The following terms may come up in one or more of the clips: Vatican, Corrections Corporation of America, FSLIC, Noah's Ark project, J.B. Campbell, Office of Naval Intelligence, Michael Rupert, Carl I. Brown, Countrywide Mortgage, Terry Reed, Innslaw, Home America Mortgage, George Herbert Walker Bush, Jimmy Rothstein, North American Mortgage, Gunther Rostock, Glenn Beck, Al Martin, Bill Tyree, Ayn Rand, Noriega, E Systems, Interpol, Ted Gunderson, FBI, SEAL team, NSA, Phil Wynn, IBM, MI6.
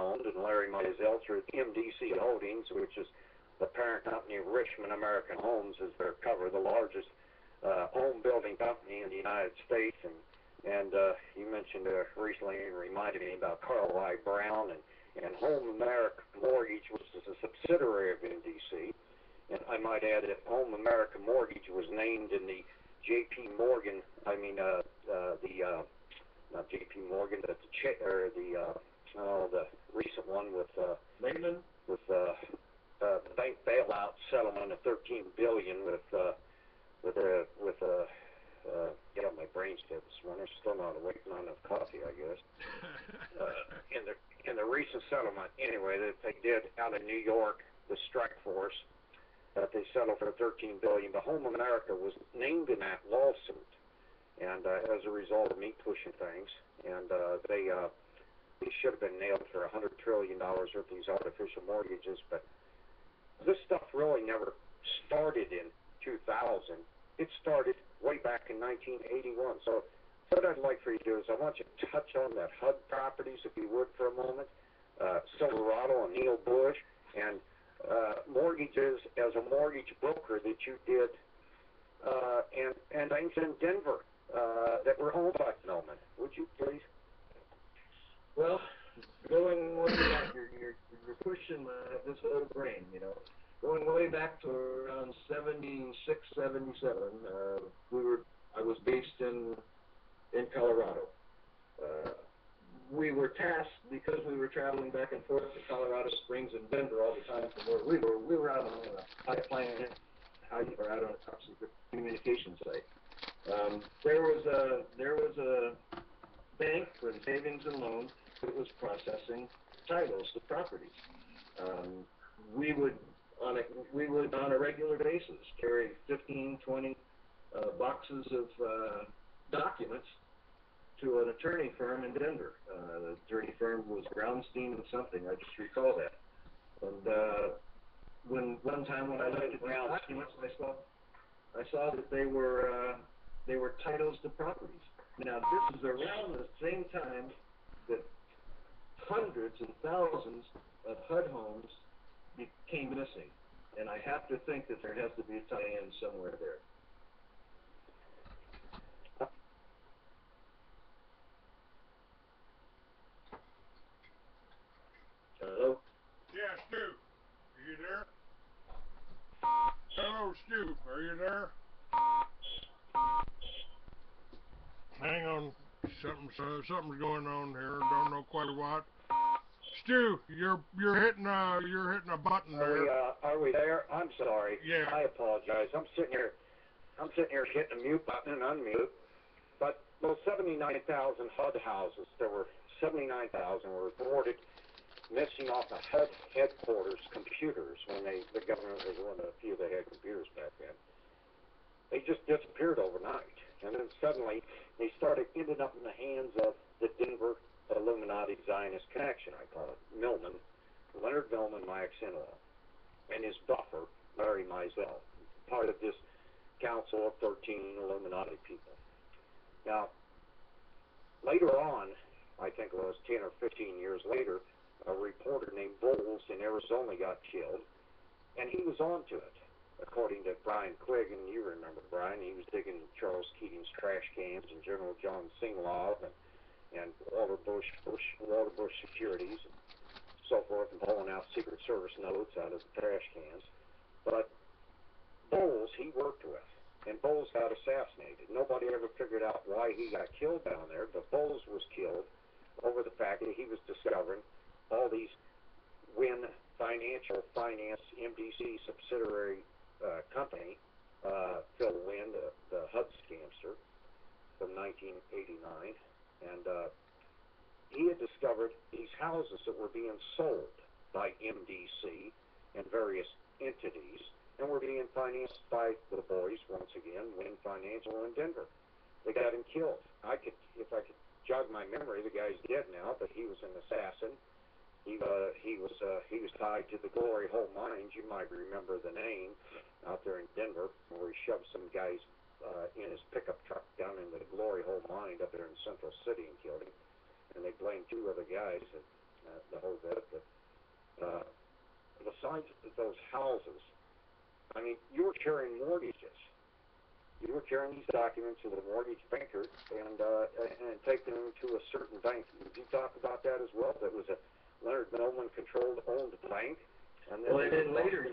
owned, and Larry Mizel through MDC Holdings, which is the parent company of Richmond American Homes as their cover, the largest home building company in the United States. And you mentioned recently and reminded me about Carl I. Brown and Home America Mortgage, which is a subsidiary of MDC. And I might add that Home America Mortgage was named in the J.P. Morgan, not J.P. Morgan, but the recent one with Lehman, with the bank bailout settlement of $13 billion get out my brain stem this morning. I'm still not awake, not enough coffee, I guess. In the recent settlement, anyway, that they did out in New York, the strike force, that they settled for $13 billion. The Home America was named in that lawsuit, and as a result of me pushing things, and they should have been nailed for $100 trillion worth of these artificial mortgages. But this stuff really never started in 2000. It started way back in 1981. So what I'd like for you to do is I want you to touch on that HUD properties, if you would, for a moment, Silverado and Neil Bush, and mortgages as a mortgage broker that you did, and things in Denver that were owned by Snowman. Would you please? Well, going way back, you're pushing this old brain, you know. Going way back to around 76, 77, I was based in Colorado. We were tasked, because we were traveling back and forth to Colorado Springs and Denver all the time from where we were out on a pipeline, or out on a top secret communication site. There was a bank for savings and loans that was processing titles to properties. We would on a regular basis carry 15, 20 boxes of documents to an attorney firm in Denver. The attorney firm was Brownstein and something. I just recall that. And when one time when I looked at the documents, I saw that they were titles to properties. Now this is around the same time that hundreds and thousands of HUD homes became missing, and I have to think that there has to be a tie-in somewhere there. Hello? Yeah, Stu. Are you there? Hello, Stu. Are you there? Hang on. Something's going on here. Don't know quite what. Stu, you're hitting a button there. Are we there? I'm sorry. Yeah. I apologize. I'm sitting here hitting the mute button and unmute. But those 79,000 HUD houses, there were 79,000 were reported missing off the HUD headquarters computers when the government was one of the few they had computers back then. They just disappeared overnight, and then suddenly they started ending up in the hands of the Denver Illuminati Zionist connection, I call it, Millman, Leonard Millman, Mike Sinlow, and his buffer, Larry Mizel, part of this council of 13 Illuminati people. Now, later on, I think it was 10 or 15 years later, a reporter named Bowles in Arizona got killed, and he was onto it, according to Brian Quigg, and you remember Brian, he was digging Charles Keating's trash cans and General John Sinlow, and Walter Bush securities and so forth, and pulling out Secret Service notes out of the trash cans. But Bowles he worked with, and Bowles got assassinated. Nobody ever figured out why he got killed down there, but Bowles was killed over the fact that he was discovering all these Wynn Financial Finance MDC subsidiary company, Phil Wynn, the HUD scamster from 1989. And he had discovered these houses that were being sold by MDC and various entities, and were being financed by the boys, once again, Wynn Financial in Denver. They got him killed. If I could jog my memory, the guy's dead now, but he was an assassin. He was tied to the Glory Hole Mines. You might remember the name out there in Denver, where he shoved some guys in his pickup truck down into the Glory Hole Mine up there in Central City and killed him. And they blamed two other guys, and the whole bit. inside those houses, I mean, you were carrying mortgages. You were carrying these documents to the mortgage banker and taking them to a certain bank. Would you talk about that as well? That was a Leonard Millman-controlled owned bank. And then well, and then later,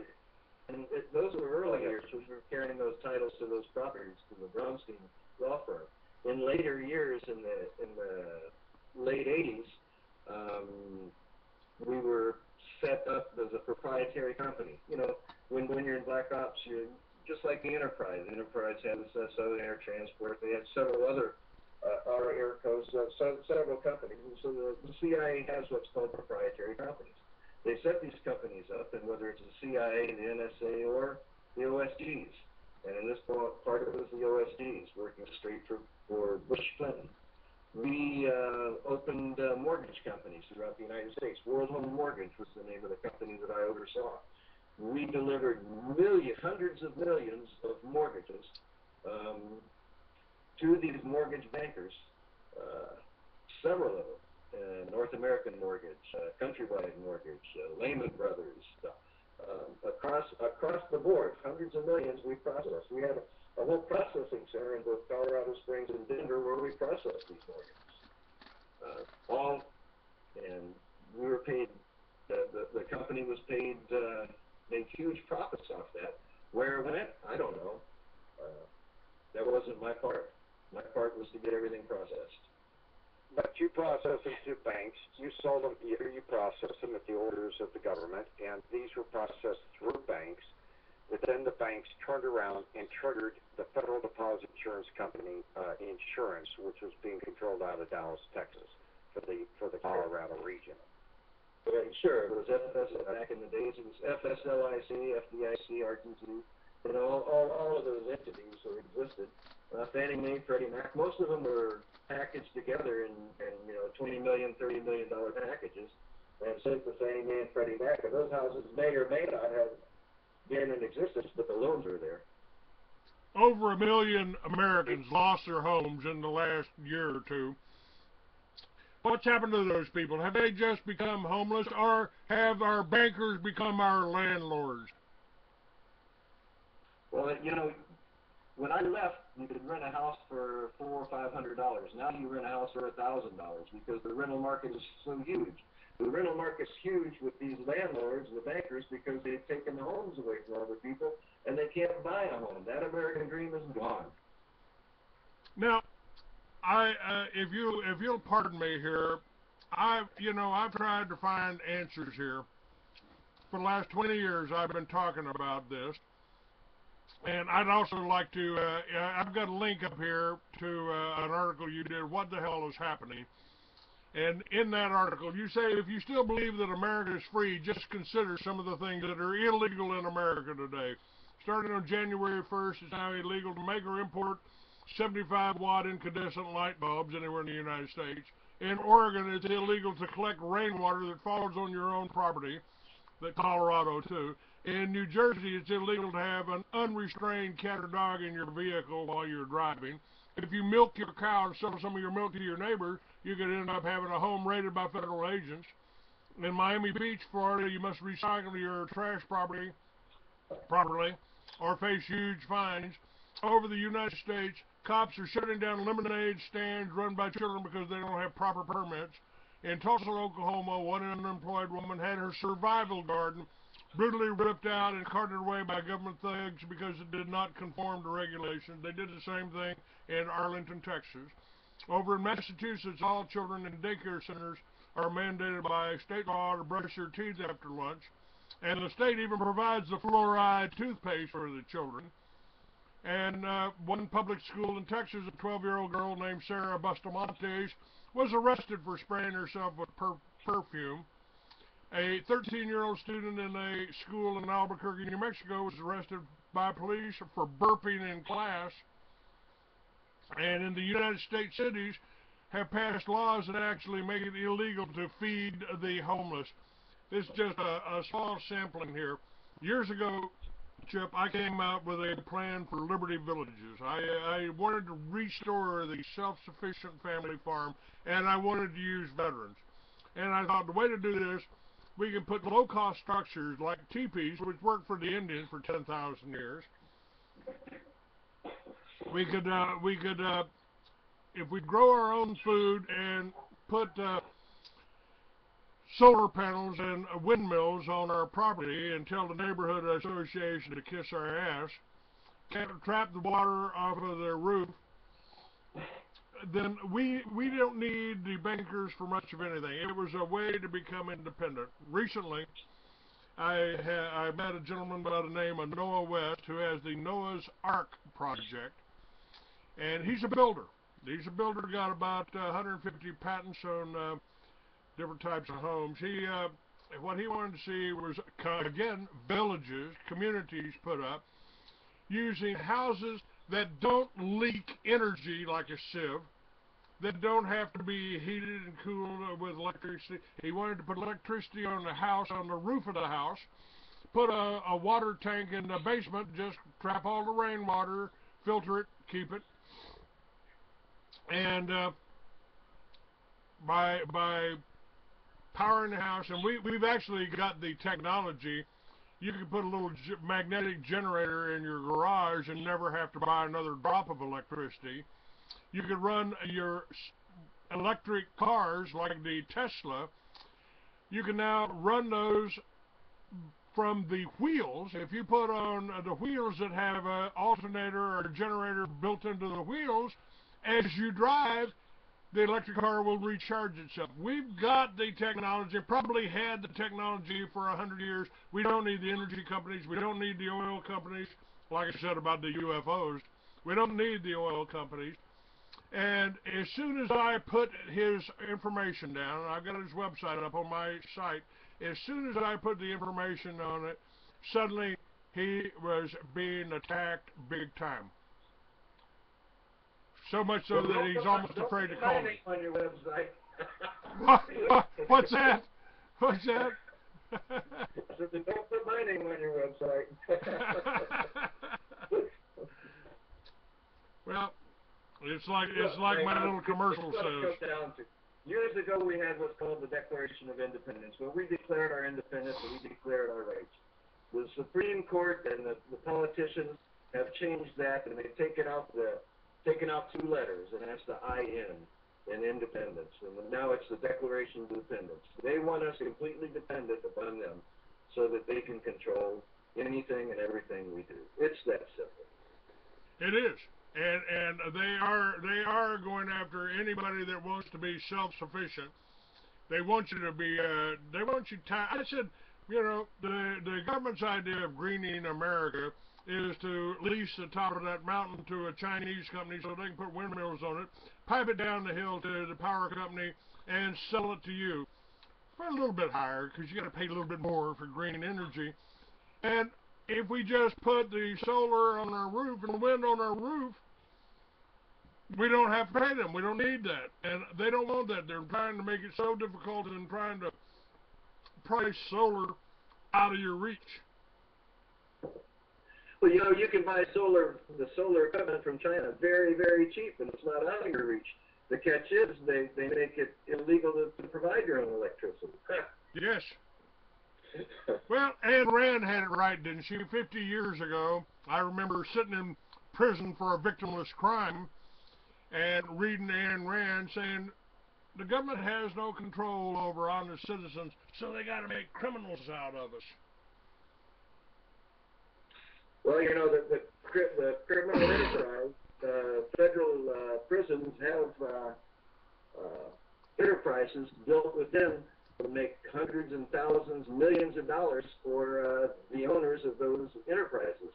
and those were early years, we were carrying those titles to those properties to the Brownstein law firm. In later years, in the late 80s, we were set up as a proprietary company. You know, when you're in black ops, you're just like the Enterprise. The Enterprise had Southern Air Transport. They had several other our Air Coast, several companies. And so the CIA has what's called proprietary companies. They set these companies up, and whether it's the CIA, the NSA, or the OSGs, and in this part it was the OSGs working straight for Bush Clinton. We opened mortgage companies throughout the United States. World Home Mortgage was the name of the company that I oversaw. We delivered hundreds of millions of mortgages to these mortgage bankers, several of them. North American Mortgage, Countrywide Mortgage, Lehman Brothers, across the board, hundreds of millions we processed. We had a whole processing center in both Colorado Springs and Denver where we processed these mortgages. And we were paid, the company was paid, made huge profits off that. Where it went, I don't know. That wasn't my part. My part was to get everything processed. But you process them to banks, you sold them, either you process them at the orders of the government, and these were processed through banks, but then the banks turned around and triggered the Federal Deposit Insurance Company insurance, which was being controlled out of Dallas, Texas, for the Colorado region. Okay, sure, it was FS, back in the days, it was FSLIC, FDIC, RTG, and all of those entities that existed. Fannie Mae, Freddie Mac, most of them were packaged together in $20 million, $30 million packages. And since the Fannie Mae and Freddie Mac, and those houses may or may not have been in existence, but the loans are there. Over 1 million Americans lost their homes in the last year or two. What's happened to those people? Have they just become homeless, or have our bankers become our landlords? Well, when I left, you could rent a house for $400 or $500. Now you rent a house for $1,000 because the rental market is so huge. The rental market's huge with these landlords, the bankers, because they've taken the homes away from other people and they can't buy a home. That American dream is gone. Now, if you'll pardon me here, I've tried to find answers here. For the last 20 years, I've been talking about this. And I'd also like to, I've got a link up here to an article you did, What the Hell is Happening? And in that article, you say, if you still believe that America is free, just consider some of the things that are illegal in America today. Starting on January 1st, it's now illegal to make or import 75-watt incandescent light bulbs anywhere in the United States. In Oregon, it's illegal to collect rainwater that falls on your own property. That Colorado, too. In New Jersey, it's illegal to have an unrestrained cat or dog in your vehicle while you're driving. If you milk your cow and sell some of your milk to your neighbor, you could end up having a home raided by federal agents. In Miami Beach, Florida, you must recycle your trash properly or face huge fines. Over the United States, cops are shutting down lemonade stands run by children because they don't have proper permits. In Tulsa, Oklahoma, one unemployed woman had her survival garden brutally ripped out and carted away by government thugs because it did not conform to regulations. They did the same thing in Arlington, Texas. Over in Massachusetts, all children in daycare centers are mandated by state law to brush their teeth after lunch, and the state even provides the fluoride toothpaste for the children. And one public school in Texas, a 12-year-old girl named Sarah Bustamantes was arrested for spraying herself with perfume. A 13-year-old student in a school in Albuquerque, New Mexico was arrested by police for burping in class. And in the United States, cities have passed laws that actually make it illegal to feed the homeless. This is just a small sampling here. Years ago, Chip, I came out with a plan for Liberty Villages. I wanted to restore the self-sufficient family farm, and I wanted to use veterans. And I thought the way to do this We can put low-cost structures like teepees, which worked for the Indians for 10,000 years. We could, if we grow our own food and put solar panels and windmills on our property and tell the neighborhood association to kiss our ass, can't trap the water off of their roof, then we don't need the bankers for much of anything. It was a way to become independent. Recently, I met a gentleman by the name of Noah West, who has the Noah's Ark project, and he's a builder. He's a builder, got about 150 patents on different types of homes. What he wanted to see was, again, villages, communities put up, using houses that don't leak energy like a sieve, that don't have to be heated and cooled with electricity. He wanted to put electricity on the house, on the roof of the house, put a water tank in the basement, just trap all the rainwater, filter it, keep it. And by powering the house, and we've actually got the technology. You can put a little magnetic generator in your garage and never have to buy another drop of electricity. You can run your electric cars like the Tesla. You can now run those from the wheels. If you put on the wheels that have an alternator or a generator built into the wheels, as you drive, the electric car will recharge itself. We've got the technology, probably had the technology for 100 years. We don't need the energy companies. We don't need the oil companies. Like I said about the UFOs, we don't need the oil companies. And as soon as I put his information down, and I've got his website up on my site, as soon as I put the information on it, suddenly he was being attacked big time. So much so that he's almost afraid to call me. On your website. What's that? What's that? So don't put my name on your website. Well, it's like my little commercial says. Years ago, we had what's called the Declaration of Independence, where we declared our independence and we declared our rights. The Supreme Court and the politicians have changed that, and they've taken out two letters, and that's the IN in independence, and now it's the Declaration of Independence. They want us completely dependent upon them so that they can control anything and everything we do. It's that simple. It is, and they are going after anybody that wants to be self-sufficient. They want you to be. They want you tied. I said, you know, the government's idea of greening America is to lease the top of that mountain to a Chinese company so they can put windmills on it, pipe it down the hill to the power company, and sell it to you for a little bit higher, because you got to pay a little bit more for green energy. And if we just put the solar on our roof and the wind on our roof, we don't have to pay them. We don't need that. And they don't want that. They're trying to make it so difficult and trying to price solar out of your reach. Well, you know, you can buy the solar equipment from China very, very cheap, and it's not out of your reach. The catch is they make it illegal to provide your own electricity. Yes. Well, Ayn Rand had it right, didn't she? 50 years ago, I remember sitting in prison for a victimless crime and reading Ayn Rand saying, the government has no control over honest citizens, so they got to make criminals out of us. Well, you know, the criminal enterprise, federal prisons have enterprises built within to make hundreds and thousands, millions of dollars for the owners of those enterprises.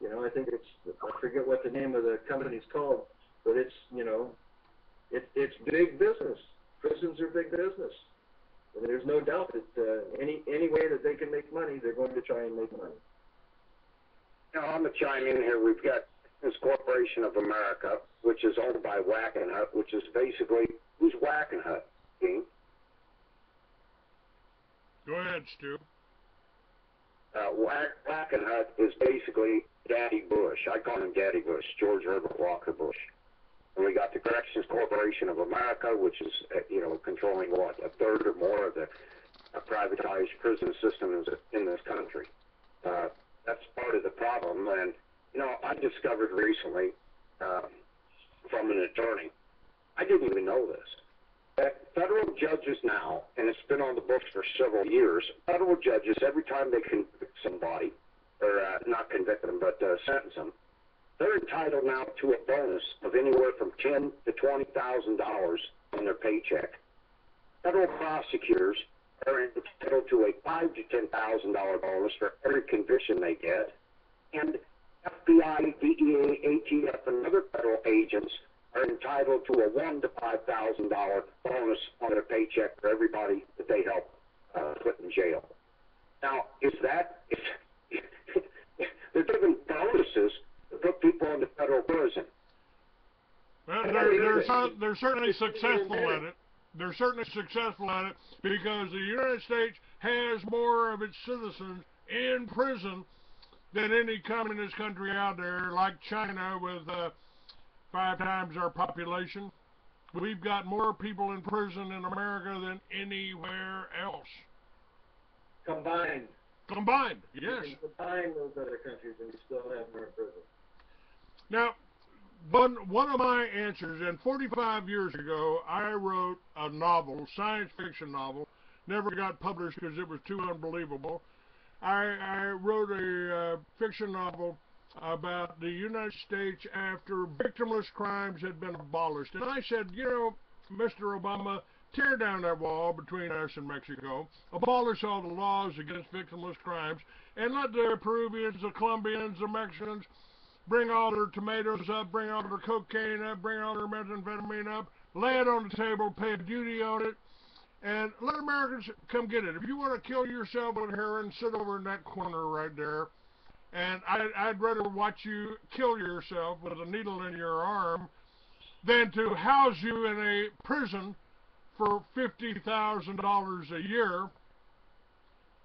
You know, I think I forget what the name of the company's called, but it's, you know, it's big business. Prisons are big business. And there's no doubt that any way that they can make money, they're going to try and make money. Now, I'm going to chime in here. We've got this Corporation of America, which is owned by Wackenhut, which is basically, who's Wackenhut, Dean? Go ahead, Stu. Wackenhut is basically Daddy Bush. I call him Daddy Bush, George Herbert Walker Bush. And we got the Corrections Corporation of America, which is, you know, controlling, what, a third or more of the a privatized prison system in this country. That's part of the problem. And, you know, I discovered recently from an attorney, I didn't even know this, that federal judges now, and it's been on the books for several years, federal judges, every time they convict somebody, or not convict them, but sentence them, they're entitled now to a bonus of anywhere from $10,000 to $20,000 on their paycheck. Federal prosecutors are entitled to a $5,000 to $10,000 bonus for every conviction they get. And FBI, DEA, ATF, and other federal agents are entitled to a $1,000 to $5,000 bonus on their paycheck for everybody that they help put in jail. Now, is that... they're giving bonuses to put people into federal prison. Well, they're certainly successful at it. They're certainly successful at it because the United States has more of its citizens in prison than any communist country out there, like China with 5 times our population. We've got more people in prison in America than anywhere else. Combined. Combined, yes. You can combine those other countries and you still have more in prison. Now, one of my answers, and 45 years ago, I wrote a novel, science fiction novel, never got published because it was too unbelievable. I wrote a fiction novel about the United States after victimless crimes had been abolished. And I said, you know, Mr. Obama, tear down that wall between us and Mexico, abolish all the laws against victimless crimes, and let the Peruvians, the Colombians, the Mexicans bring all their tomatoes up, bring all their cocaine up, bring all their methamphetamine up, lay it on the table, pay a duty on it, and let Americans come get it. If you want to kill yourself with heroin, sit over in that corner right there, and I'd rather watch you kill yourself with a needle in your arm than to house you in a prison for $50,000 a year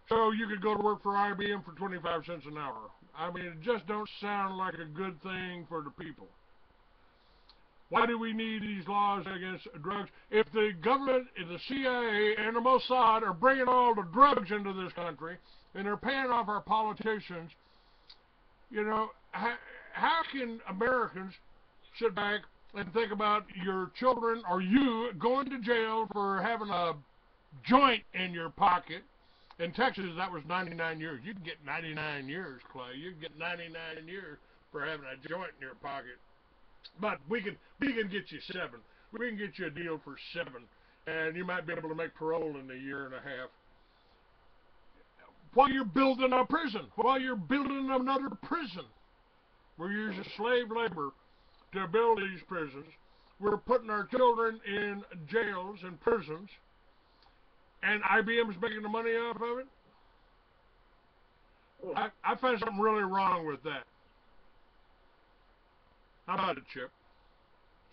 so you could go to work for IBM for 25 cents an hour. I mean, it just don't sound like a good thing for the people. Why do we need these laws against drugs? If the government, if the CIA and the Mossad are bringing all the drugs into this country and they're paying off our politicians, you know, how can Americans sit back and think about your children or you going to jail for having a joint in your pocket? In Texas, that was 99 years. You can get 99 years, Clay. You can get 99 years for having a joint in your pocket. But we can get you 7. We can get you a deal for 7, and you might be able to make parole in a year and a half. While you're building a prison, while you're building another prison, we're using slave labor to build these prisons. We're putting our children in jails and prisons, and IBM's making the money off of it. I find something really wrong with that. How about it, Chip?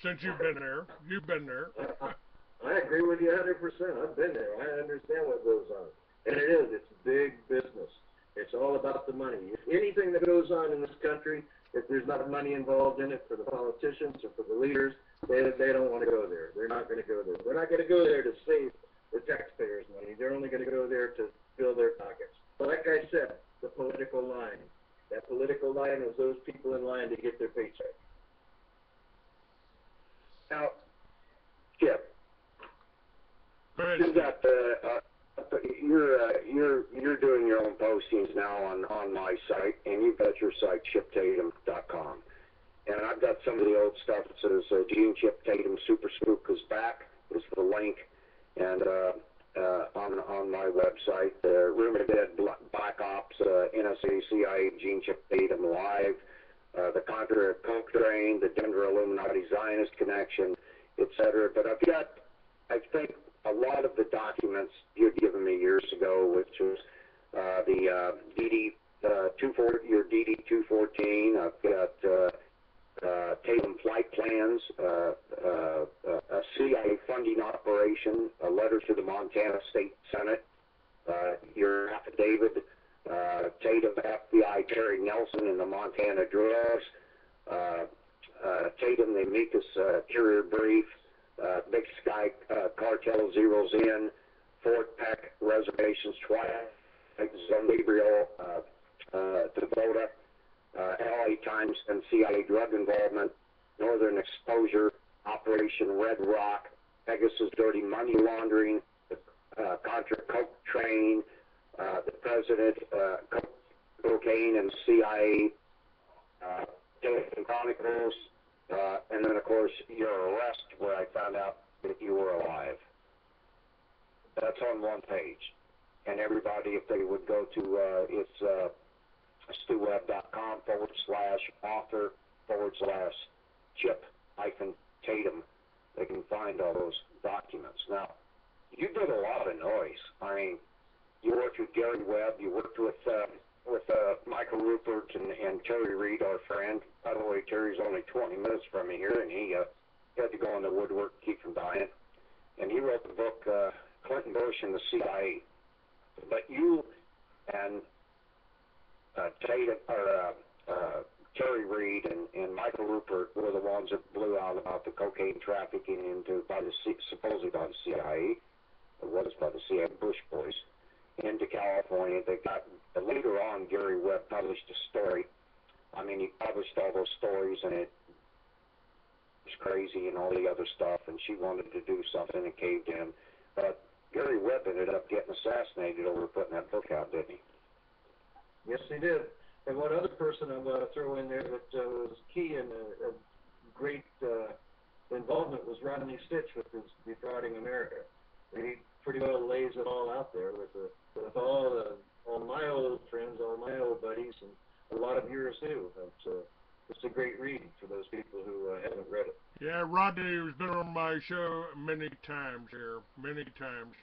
Since you've been there. You've been there. I agree with you 100%. I've been there. I understand what goes on. And it is. It's big business. It's all about the money. If anything that goes on in this country, if there's not money involved in it for the politicians or for the leaders, they don't want to go there. They're not going to go there. They're not going to go there to save the taxpayers' money. They're only going to go there to fill their pockets. But like I said, the political line. That political line is those people in line to get their paycheck. Now, Chip, you're doing your own postings now on my site, and you've got your site, ChipTatum.com. And I've got some of the old stuff that says Gene Chip Tatum Super Spook is back, is the link, and on my website, Rumored Dead, Black Ops, NSA, CIA, Gene Chip Tatum Live, the Contra Coke Drain, the Denver Illuminati Zionist Connection, etc. But I've got, I think, a lot of the documents you'd given me years ago, which was the DD-214. I've got Tatum flight plans, a CIA funding operation, a letter to the Montana State Senate, your affidavit, Tatum FBI Terry Nelson and the Montana Drugs, Tatum the amicus curiae brief, Big Sky Cartel zeroes in, Fort Peck reservations, Twilight Zone, Gabriel, Devota, LA Times, and CIA drug involvement, Northern Exposure, Operation Red Rock, Pegasus Dirty Money Laundering, the Contra Coke Train, the President, Cocaine and CIA, Dayton Chronicles, and then, of course, your arrest, where I found out that you were alive. That's on one page. And everybody, if they would go to it's stuweb.com/author/chip-Tatum, they can find all those documents. Now, you did a lot of noise. I mean, you worked with Gary Webb, you worked with Michael Rupert and Terry Reed, our friend. By the way, Terry's only 20 minutes from me here, and he had to go in the woodwork to keep from dying. And he wrote the book, Clinton Bush and the CIA. But you and Terry Reed and Michael Rupert were the ones that blew out about the cocaine trafficking supposedly by the CIA, it was by the CIA Bush boys, into California. They got, later on, Gary Webb published a story. I mean, he published all those stories, and it was crazy and all the other stuff, and she wanted to do something and caved in. But Gary Webb ended up getting assassinated over putting that book out, didn't he? Yes, he did. And one other person I'm going to throw in there that was key and a great involvement was Rodney Stitch with his Defrauding America. He pretty well lays it all out there with all my old friends, all my old buddies, and a lot of yours too. It's a great read for those people who haven't read it. Yeah, Rodney has been on my show many times here, many times.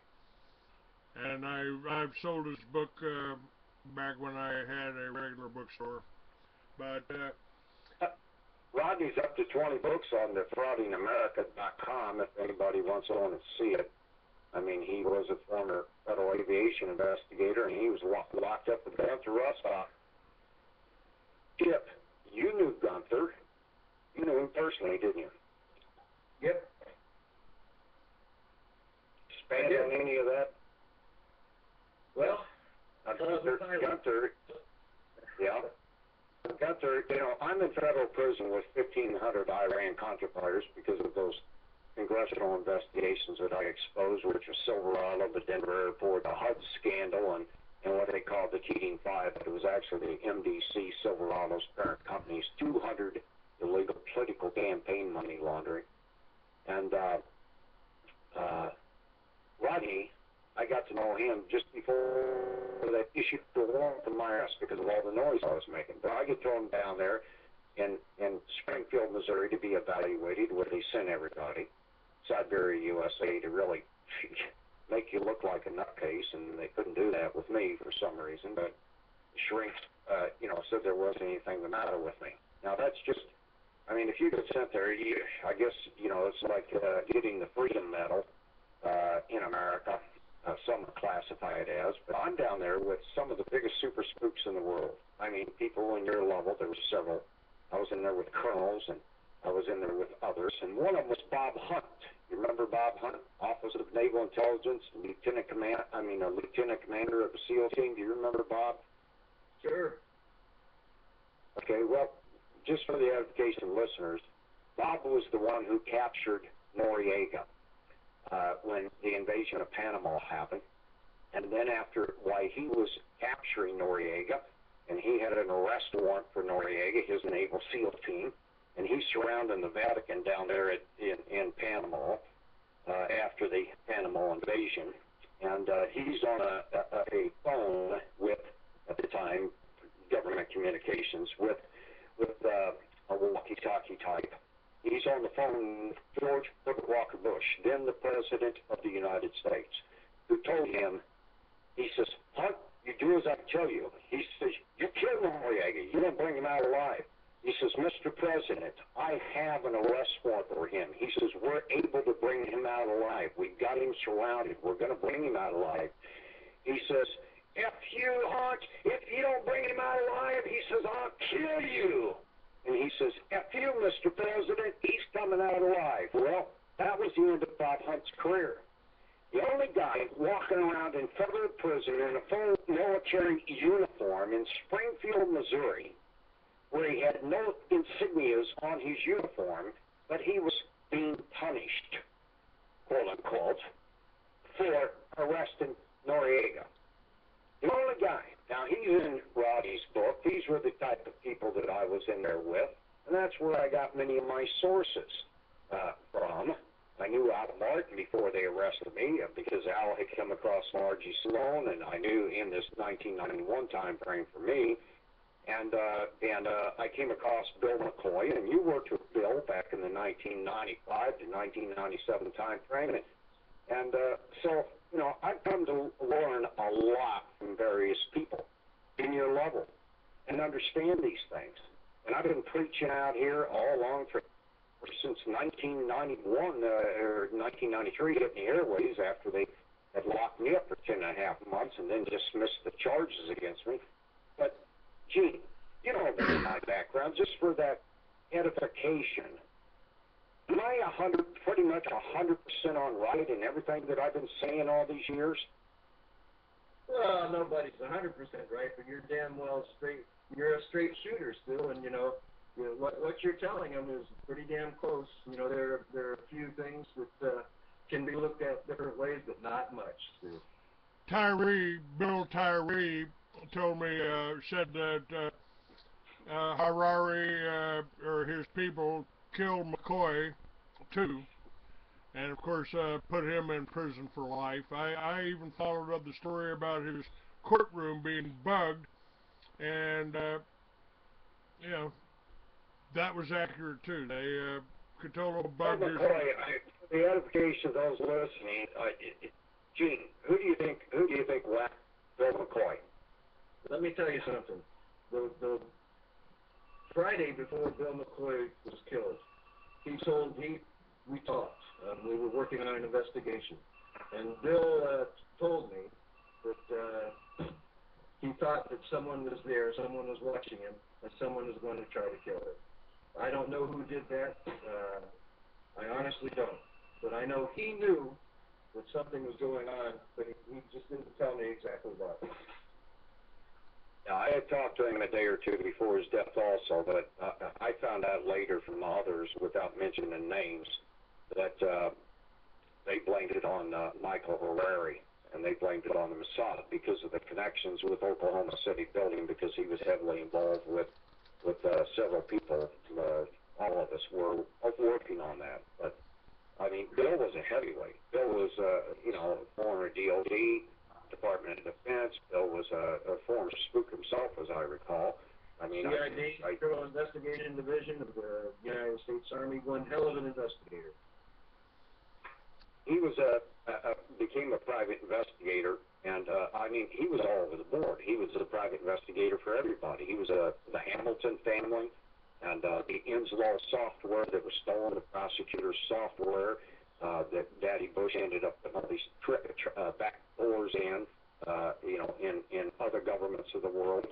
And I've sold his book back when I had a regular bookstore. But Rodney's up to 20 books on defraudingamerica.com if anybody wants to see it. I mean, he was a former federal aviation investigator, and he was locked up with Gunther Rostock. Chip, you knew Gunther. You knew him personally, didn't you? Yep. Expand on any of that? Well, Gunther, yeah. Gunther, you know, I'm in federal prison with 1,500 Iran-Contra fighters because of those congressional investigations that I exposed, which was Silverado, the Denver airport, the HUD scandal, and what they called the Cheating Five. It was actually the MDC, Silverado's parent company's 200 illegal political campaign money laundering. And Rodney, I got to know him just before that issue the warrant to my arrest because of all the noise I was making. But I get thrown down there in Springfield, Missouri, to be evaluated, where they sent everybody. Siberia, USA, to really make you look like a nutcase, and they couldn't do that with me for some reason. But shrinks, you know, said there wasn't anything the matter with me. Now that's just, I mean, if you get sent there, I guess you know it's like getting the Freedom Medal in America. Some classify it as, but I'm down there with some of the biggest super spooks in the world. I mean, people in your level. There were several. I was in there with colonels, and I was in there with others, and one of them was Bob Hunt. You remember Bob Hunt, Office of Naval Intelligence, Lieutenant Commander of the SEAL team. Do you remember Bob? Sure. Okay, well, just for the edification of listeners, Bob was the one who captured Noriega when the invasion of Panama happened, and then after, why he was capturing Noriega, and he had an arrest warrant for Noriega, his naval SEAL team, and he's surrounding the Vatican down there in Panama after the Panama invasion, and he's on a phone with, at the time, government communications with a walkie-talkie type. He's on the phone with George Herbert Walker Bush, then the President of the United States, who told him, he says, "Hunt, you do as I tell you." He says, "You killed Noriega. You didn't bring him out alive." He says, "Mr. President, I have an arrest warrant for him." He says, "We're able to bring him out alive. We've got him surrounded. We're going to bring him out alive." He says, "F you, Hunt. If you don't bring him out alive," he says, "I'll kill you." And he says, "F you, Mr. President. He's coming out alive." Well, that was the end of Bob Hunt's career. The only guy walking around in federal prison in a full military uniform in Springfield, Missouri, where he had no insignias on his uniform, but he was being punished, quote-unquote, for arresting Noriega. The only guy. Now, he's in Roddy's book. These were the type of people that I was in there with, and that's where I got many of my sources from. I knew Al Martin before they arrested me because Al had come across Margie Sloan, and I knew in this 1991 time frame for me. And I came across Bill McCoy, and you worked with Bill back in the 1995 to 1997 time frame. And so, you know, I've come to learn a lot from various people in your level and understand these things. And I've been preaching out here all along since 1991 or 1993 at the airways after they had locked me up for 10.5 months and then dismissed the charges against me. But, gee, you know my background, just for that edification. Am I pretty much 100% on right in everything that I've been saying all these years? Well, nobody's 100% right, but you're damn well straight. You're a straight shooter still, and, you know, what you're telling them is pretty damn close. You know, there are a few things that can be looked at different ways, but not much. Still. Bill Tyree told me, said that Harari or his people killed McCoy, too, and, of course, put him in prison for life. I even followed up the story about his courtroom being bugged, and, you know, that was accurate, too. They could totally bug McCoy, for the edification of those listening, Gene, who do you think whacked Bill McCoy? Let me tell you something. The Friday before Bill McCoy was killed, we talked. We were working on an investigation, and Bill told me that he thought that someone was there, someone was watching him, and someone was going to try to kill him. I don't know who did that. I honestly don't. But I know he knew that something was going on, but he just didn't tell me exactly what. Now, I had talked to him a day or two before his death also, but I found out later from others, without mentioning names, that they blamed it on Michael Harari, and they blamed it on the Mossad because of the connections with Oklahoma City building, because he was heavily involved with several people. All of us were working on that. But, I mean, Bill was a heavyweight. Bill was, you know, former DOD, Department of Defense. Bill was a former spook himself, as I recall. I mean, CID, Federal Investigation Division of the United States Army, one hell of an investigator. He was became a private investigator, and I mean, he was all over the board. He was a private investigator for everybody. He was the Hamilton family, and the Innslaw software that was stolen, the prosecutor's software that Daddy Bush ended up with all these back doors in, you know, in other governments of the world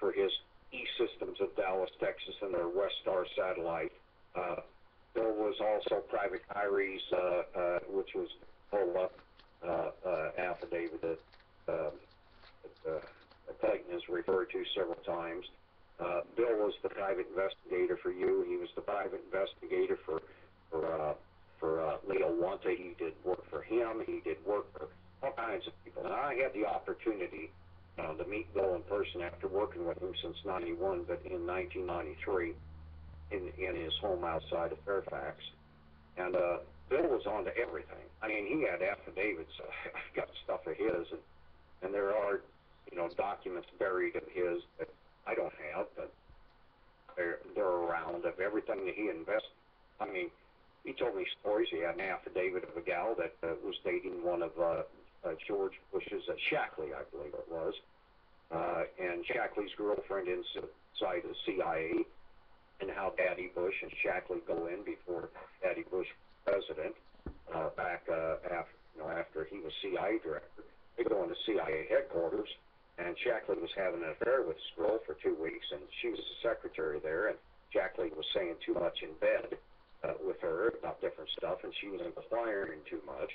for his E Systems of Dallas, Texas, and their West Star satellite. There was also Private Kyrie's, which was roll-up affidavit that Clayton has referred to several times. Bill was the private investigator for you. He was the private investigator for Leo Wante. He did work for him. He did work for all kinds of people. And I had the opportunity to meet Bill in person after working with him since 91, but in 1993. In his home outside of Fairfax, and Bill was on to everything. I mean, he had affidavits. I've got stuff of his, and there are, you know, documents buried of his that I don't have, but they're around of everything that he invested. I mean, he told me stories. He had an affidavit of a gal that was dating one of George Bush's, Shackley, I believe it was, and Shackley's girlfriend inside the CIA, and how Daddy Bush and Shackley go in before Daddy Bush was president, back after, you know, after he was CIA director. They go into CIA headquarters, and Shackley was having an affair with his girl for 2 weeks, and she was the secretary there, and Shackley was saying too much in bed with her about different stuff, and she was inquiring too much.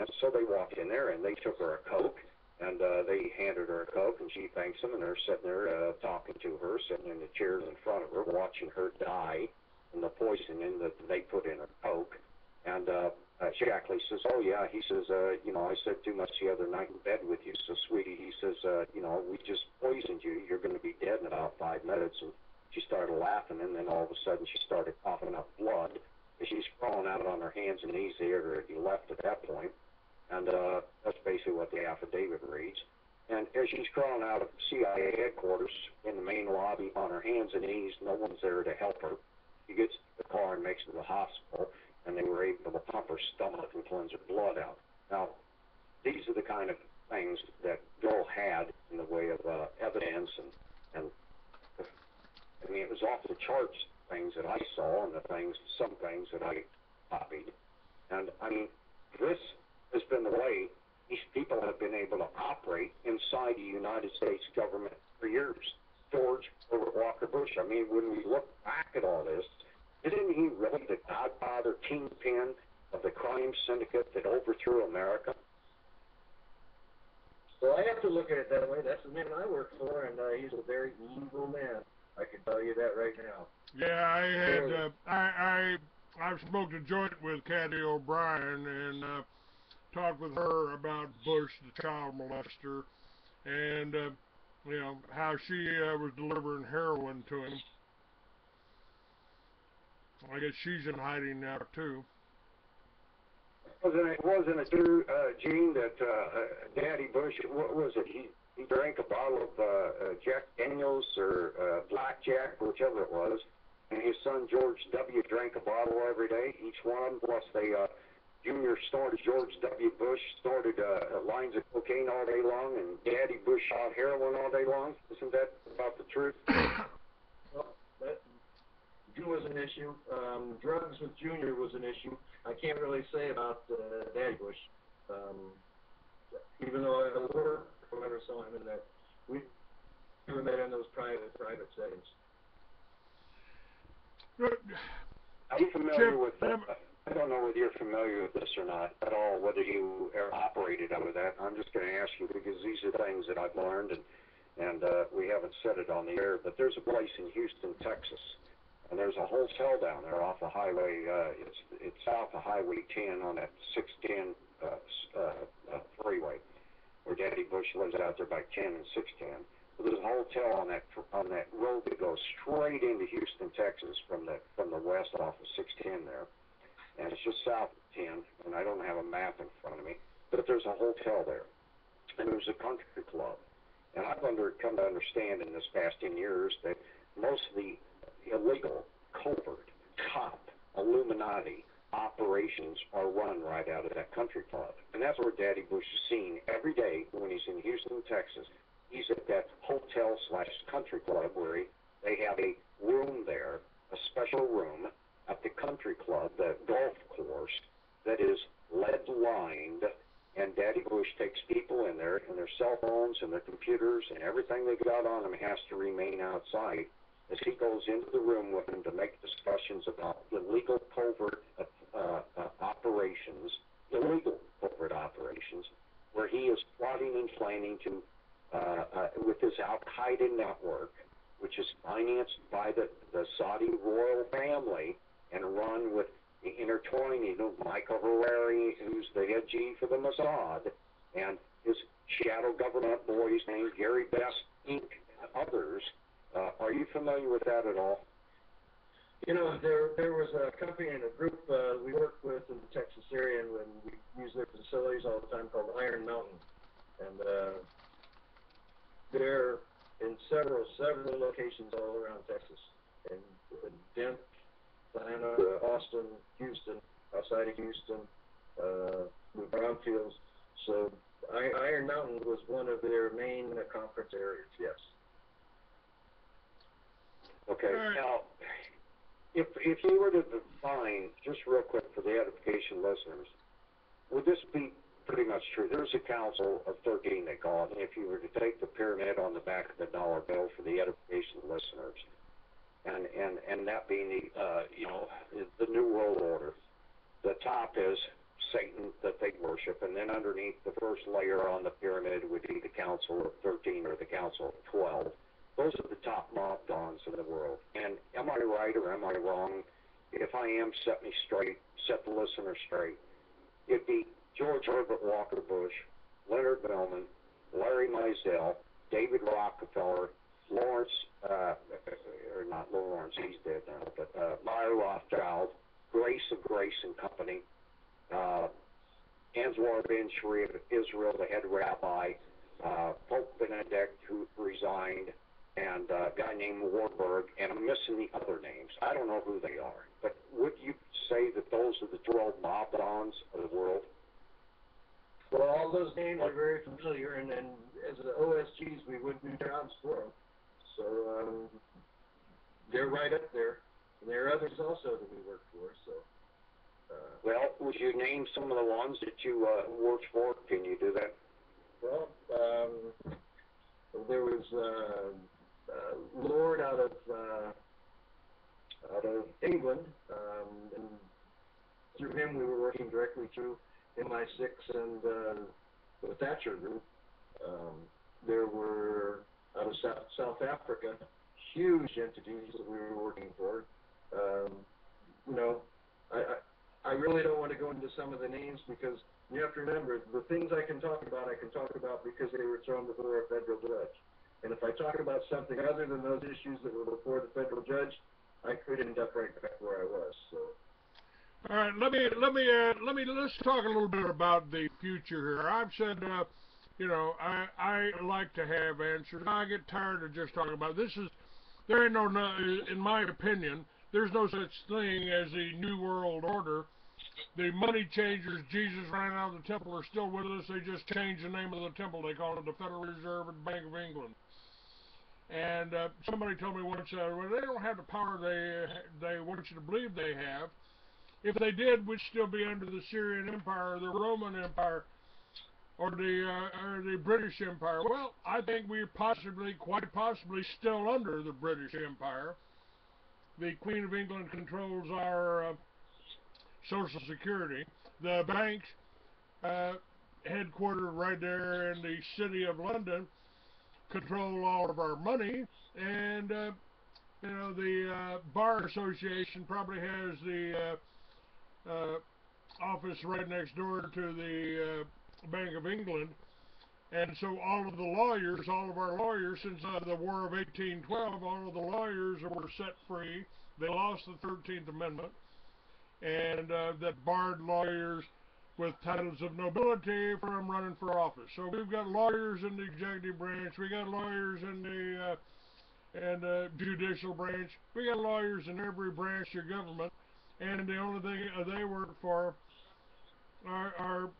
And so they walked in there, and they took her a Coke, and they handed her a Coke, and she thanks them, and they're sitting there talking to her, sitting in the chairs in front of her, watching her die and the poisoning that they put in her Coke. And Shackley says, oh, yeah, he says, you know, I said too much the other night in bed with you. So, sweetie, he says, you know, we just poisoned you. You're going to be dead in about 5 minutes. And she started laughing, and then all of a sudden she started coughing up blood. And she's crawling out on her hands and knees. They already left at that point. And that's basically what the affidavit reads. And as she's crawling out of CIA headquarters in the main lobby on her hands and knees, no one's there to help her. She gets to the car and makes it to the hospital, and they were able to pump her stomach and cleanse her blood out. Now, these are the kind of things that Bill had in the way of evidence, and I mean, it was off the charts, things that I saw and some things that I copied. And, I mean, this has been the way these people have been able to operate inside the United States government for years. George Herbert Walker Bush, I mean, when we look back at all this, isn't he really the godfather, kingpin of the crime syndicate that overthrew America? Well, I have to look at it that way. That's the man I work for, and he's a very evil man. I can tell you that right now. Yeah, I had I smoked a joint with Caddy O'Brien and talked with her about Bush, the child molester, and you know how she was delivering heroin to him. I guess she's in hiding now, too. Wasn't it true, Gene, that Daddy Bush, what was it, he drank a bottle of Jack Daniels or Blackjack, whichever it was, and his son George W. drank a bottle every day, each one, plus they, Junior snorted, George W. Bush snorted lines of cocaine all day long, and Daddy Bush shot heroin all day long. Isn't that about the truth? Was an issue. Drugs with Junior was an issue. I can't really say about Daddy Bush, even though I was there, whoever saw him in that. We never met in those private settings. Are you familiar with that? I don't know whether you're familiar with this or not at all, whether you ever operated under that. I'm just going to ask you because these are things that I've learned and we haven't said it on the air, but there's a place in Houston, Texas, and there's a hotel down there off the highway. It's south of Highway 10 on that 610 freeway, where Daddy Bush lives out there by 10 and 610. But there's a hotel on that road that goes straight into Houston, Texas, from the west off of 610 there, and it's just south of 10. And I don't have a map in front of me, but there's a hotel there, and there's a country club. And I've come to understand in this past 10 years that most of the illegal, covert, top, Illuminati operations are run right out of that country club. And that's where Daddy Bush is seen every day when he's in Houston, Texas. He's at that hotel/country club where they have a room there, a special room at the country club, the golf course, that is lead-lined, and Daddy Bush takes people in there, and their cell phones and their computers and everything they've got on them has to remain outside, as he goes into the room with him to make discussions about illegal covert operations, where he is plotting and planning to, with his al-Qaeda network, which is financed by the Saudi royal family and run with the intertwining of Michael Harari, who's the head G for the Mossad, and his shadow government boys named Gary Best, Inc., and others. Are you familiar with that at all? You know, there was a company and a group we worked with in the Texas area, and we use their facilities all the time, called Iron Mountain. And they're in several locations all around Texas, in Denton, Atlanta, Austin, Houston, outside of Houston, the brownfields. So Iron Mountain was one of their main conference areas, yes. Okay, now, if you were to define, just real quick for the edification listeners, would this be pretty much true? There's a council of 13, they call it, and if you were to take the pyramid on the back of the dollar bill for the edification listeners, and that being the New World Order, the top is Satan that they worship, and then underneath the first layer on the pyramid would be the Council of 13 or the Council of 12. Those are the top mob dons in the world. And am I right or am I wrong? If I am, set me straight, set the listener straight. It'd be George Herbert Walker Bush, Leonard Millman, Larry Mizel, David Rockefeller, Larry Rothschild, Grace of Grace and Company, Anwar Ben Shri of Israel, the head rabbi, Pope Benedict, who resigned, and a guy named Warburg, and I'm missing the other names. I don't know who they are. But would you say that those are the 12 mob dons of the world? Well, all those names are very familiar, and then as the OSGs, we would do jobs for them. So they're right up there. And there are others also that we work for. So. Well, would you name some of the ones that you worked for? Can you do that? Well, there was Lord out of England, and through him we were working directly through MI6 and the Thatcher group. There were out of South Africa huge entities that we were working for. I really don't want to go into some of the names because you have to remember the things I can talk about because they were thrown before a federal judge. And if I talk about something other than those issues that were before the federal judge, I could end up right back where I was. So. All right, let's talk a little bit about the future here. I've said, I like to have answers. I get tired of just talking about this. There ain't no, in my opinion, there's no such thing as a new world order. The money changers Jesus ran out of the temple are still with us. They just changed the name of the temple. They call it the Federal Reserve and Bank of England. And somebody told me once, well, they don't have the power they want you to believe they have. If they did, we'd still be under the Syrian Empire, or the Roman Empire, or the British Empire. Well, I think we're quite possibly, still under the British Empire. The Queen of England controls our Social Security. The banks, headquartered right there in the city of London, control all of our money. And the Bar Association probably has the office right next door to the Bank of England. And so all of our lawyers, since the War of 1812, all of the lawyers were set free. They lost the 13th Amendment, and that barred lawyers with titles of nobility from running for office. So we've got lawyers in the executive branch. We got lawyers in the judicial branch. We got lawyers in every branch of government. And the only thing they work for are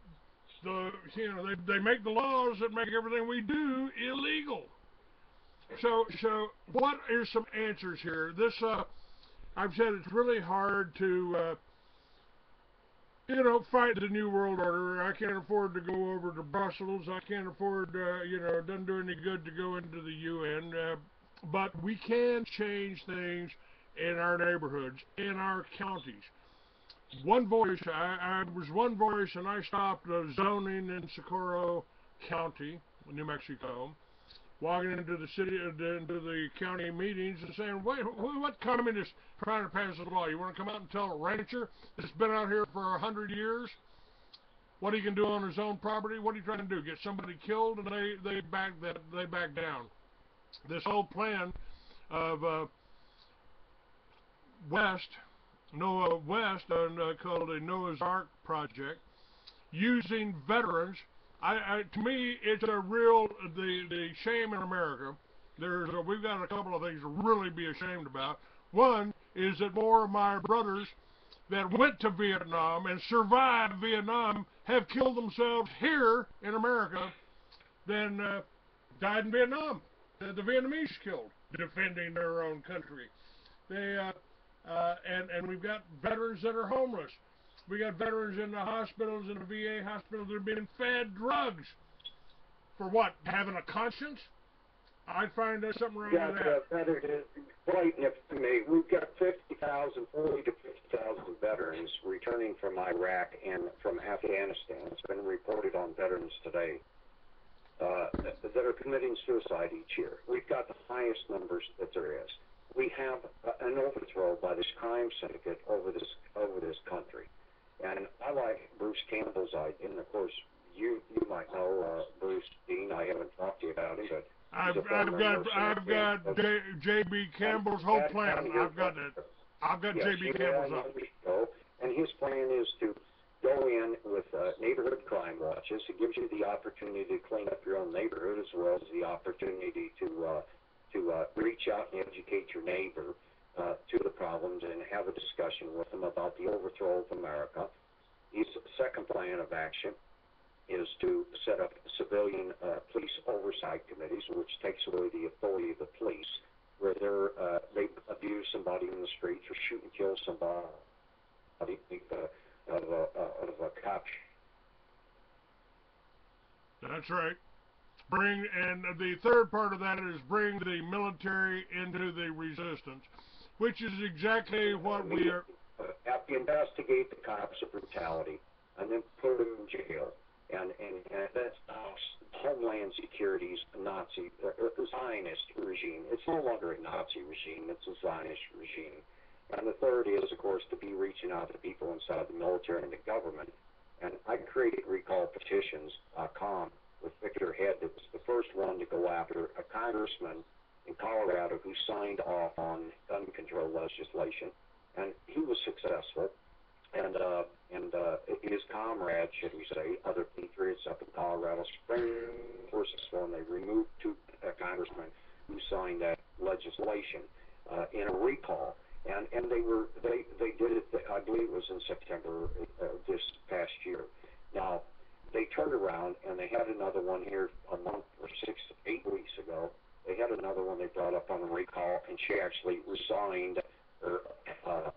they make the laws that make everything we do illegal. So what are some answers here? This I've said it's really hard to fight the new world order. I can't afford to go over to Brussels. I can't afford it doesn't do any good to go into the UN. But we can change things in our neighborhoods, in our counties. One voice, I was one voice, and I stopped zoning in Socorro County, New Mexico, walking into the city, into the county meetings and saying, wait, what communist trying to pass the law? You want to come out and tell a rancher that's been out here for 100 years what he can do on his own property? What are you trying to do, get somebody killed? And they back down. This whole plan of Noah West, called the Noah's Ark project, using veterans. To me, it's a real the shame in America. We've got a couple of things to really be ashamed about. One is that more of my brothers that went to Vietnam and survived Vietnam have killed themselves here in America than died in Vietnam. The Vietnamese killed defending their own country. They and we've got veterans that are homeless. We got veterans in the hospitals, in the VA hospitals, that are being fed drugs. For what? Having a conscience? I'd find there's something wrong with that. That is blatant to me. We've got 50,000, 40 to 50,000 veterans returning from Iraq and from Afghanistan. It's been reported on Veterans Today that are committing suicide each year. We've got the highest numbers that there is. We have an overthrow by this crime syndicate over this country. And I like Bruce Campbell's idea. And of course, you might know Bruce Dean. I haven't talked to you about him, but I've got J.B. Campbell's whole plan. I've got J.B. Campbell's up. And his plan is to go in with neighborhood crime watches. It gives you the opportunity to clean up your own neighborhood as well as the opportunity to reach out and educate your neighbor to the problems and have a discussion with them about the overthrow of America. His second plan of action is to set up civilian police oversight committees, which takes away the authority of the police, where they abuse somebody in the streets or shoot and kill somebody of a cop. That's right. And the third part of that is bring the military into the resistance, which is exactly what we are. Investigate the cops of brutality, and then put them in jail. And that's Homeland Security's Nazi Zionist regime. It's no longer a Nazi regime; it's a Zionist regime. And the third is, of course, to be reaching out to people inside the military and the government. And I created RecallPetitions.com. With Victor Head, that was the first one to go after a congressman in Colorado who signed off on gun control legislation, and he was successful. And his comrades, should we say, other patriots up in Colorado Springs, were successful, and they removed two congressmen who signed that legislation in a recall. And they did it. I believe it was in September this past year. Now, they turned around and they had another one here a month or 8 weeks ago. They had another one they brought up on a recall, and she actually resigned her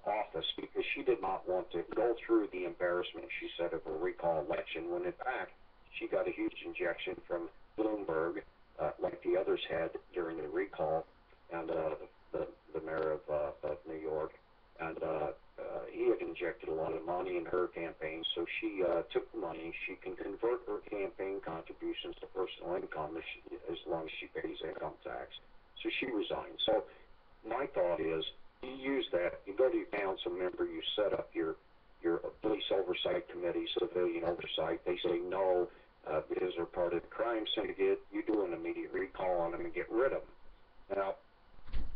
office because she did not want to go through the embarrassment, she said, of a recall election, when in fact she got a huge injection from Bloomberg, like the others had during the recall, and the mayor of New York. And he had injected a lot of money in her campaign, so she took the money. She can convert her campaign contributions to personal income as long as she pays income tax. So she resigned. So my thought is, you use that. You go to your council member. You set up your police oversight committee, civilian oversight. They say no because they're part of the crime syndicate. You do an immediate recall on them and get rid of them. Now,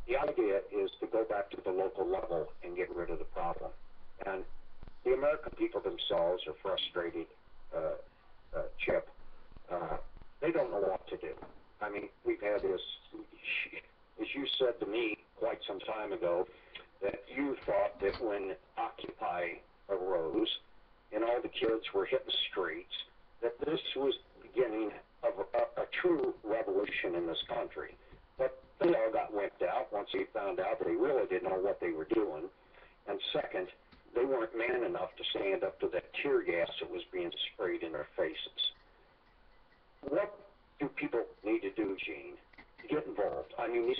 the idea is to go back to the local level and get rid of the problem. And the American people themselves are frustrated, Chip. They don't know what to do. I mean, we've had this, as you said to me quite some time ago, that you thought that when Occupy arose and all the kids were hitting the streets, that this was the beginning of a true revolution in this country. But they all got whipped out once they found out they really didn't know what they were doing. And second, they weren't man enough to stand up to that tear gas that was being sprayed in their faces. What do people need to do, Gene, to get involved? I mean,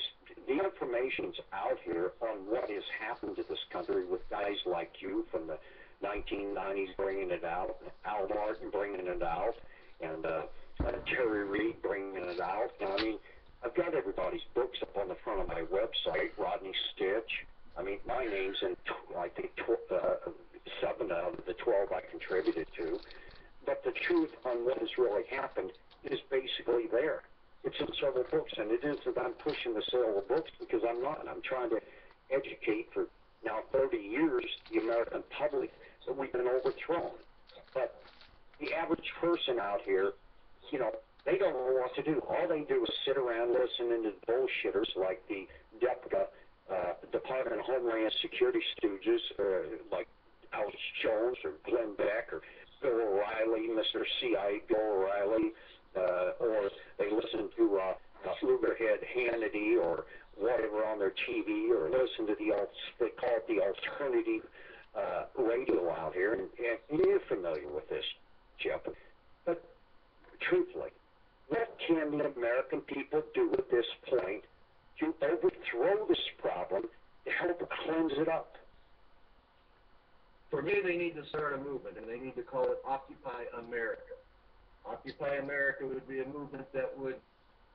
the information's out here on what has happened to this country with guys like you from the 1990s bringing it out, Al Martin bringing it out, and Terry Reid bringing it out. And, I mean, I've got everybody's books up on the front of my website, Rodney Stitch. I mean, my name's in, I think, 7 out of the 12 I contributed to. But the truth on what has really happened is basically there. It's in several books, and it isn't that I'm pushing the sale of books, because I'm not. I'm trying to educate for now 30 years the American public that we've been overthrown. But the average person out here, you know, they don't know what to do. All they do is sit around listening to bullshitters like the DEPCA, Department of Homeland Security stooges, like Alex Jones or Glenn Beck or Bill O'Reilly, Mr. CIA Bill O'Reilly, or they listen to Lugerhead Hannity or whatever on their TV, or listen to they call it the alternative radio out here. And you're familiar with this, Jeff. But truthfully, what can the American people do with this point you overthrow this problem to help cleanse it up. For me, they need to start a movement, and they need to call it Occupy America. Occupy America would be a movement that would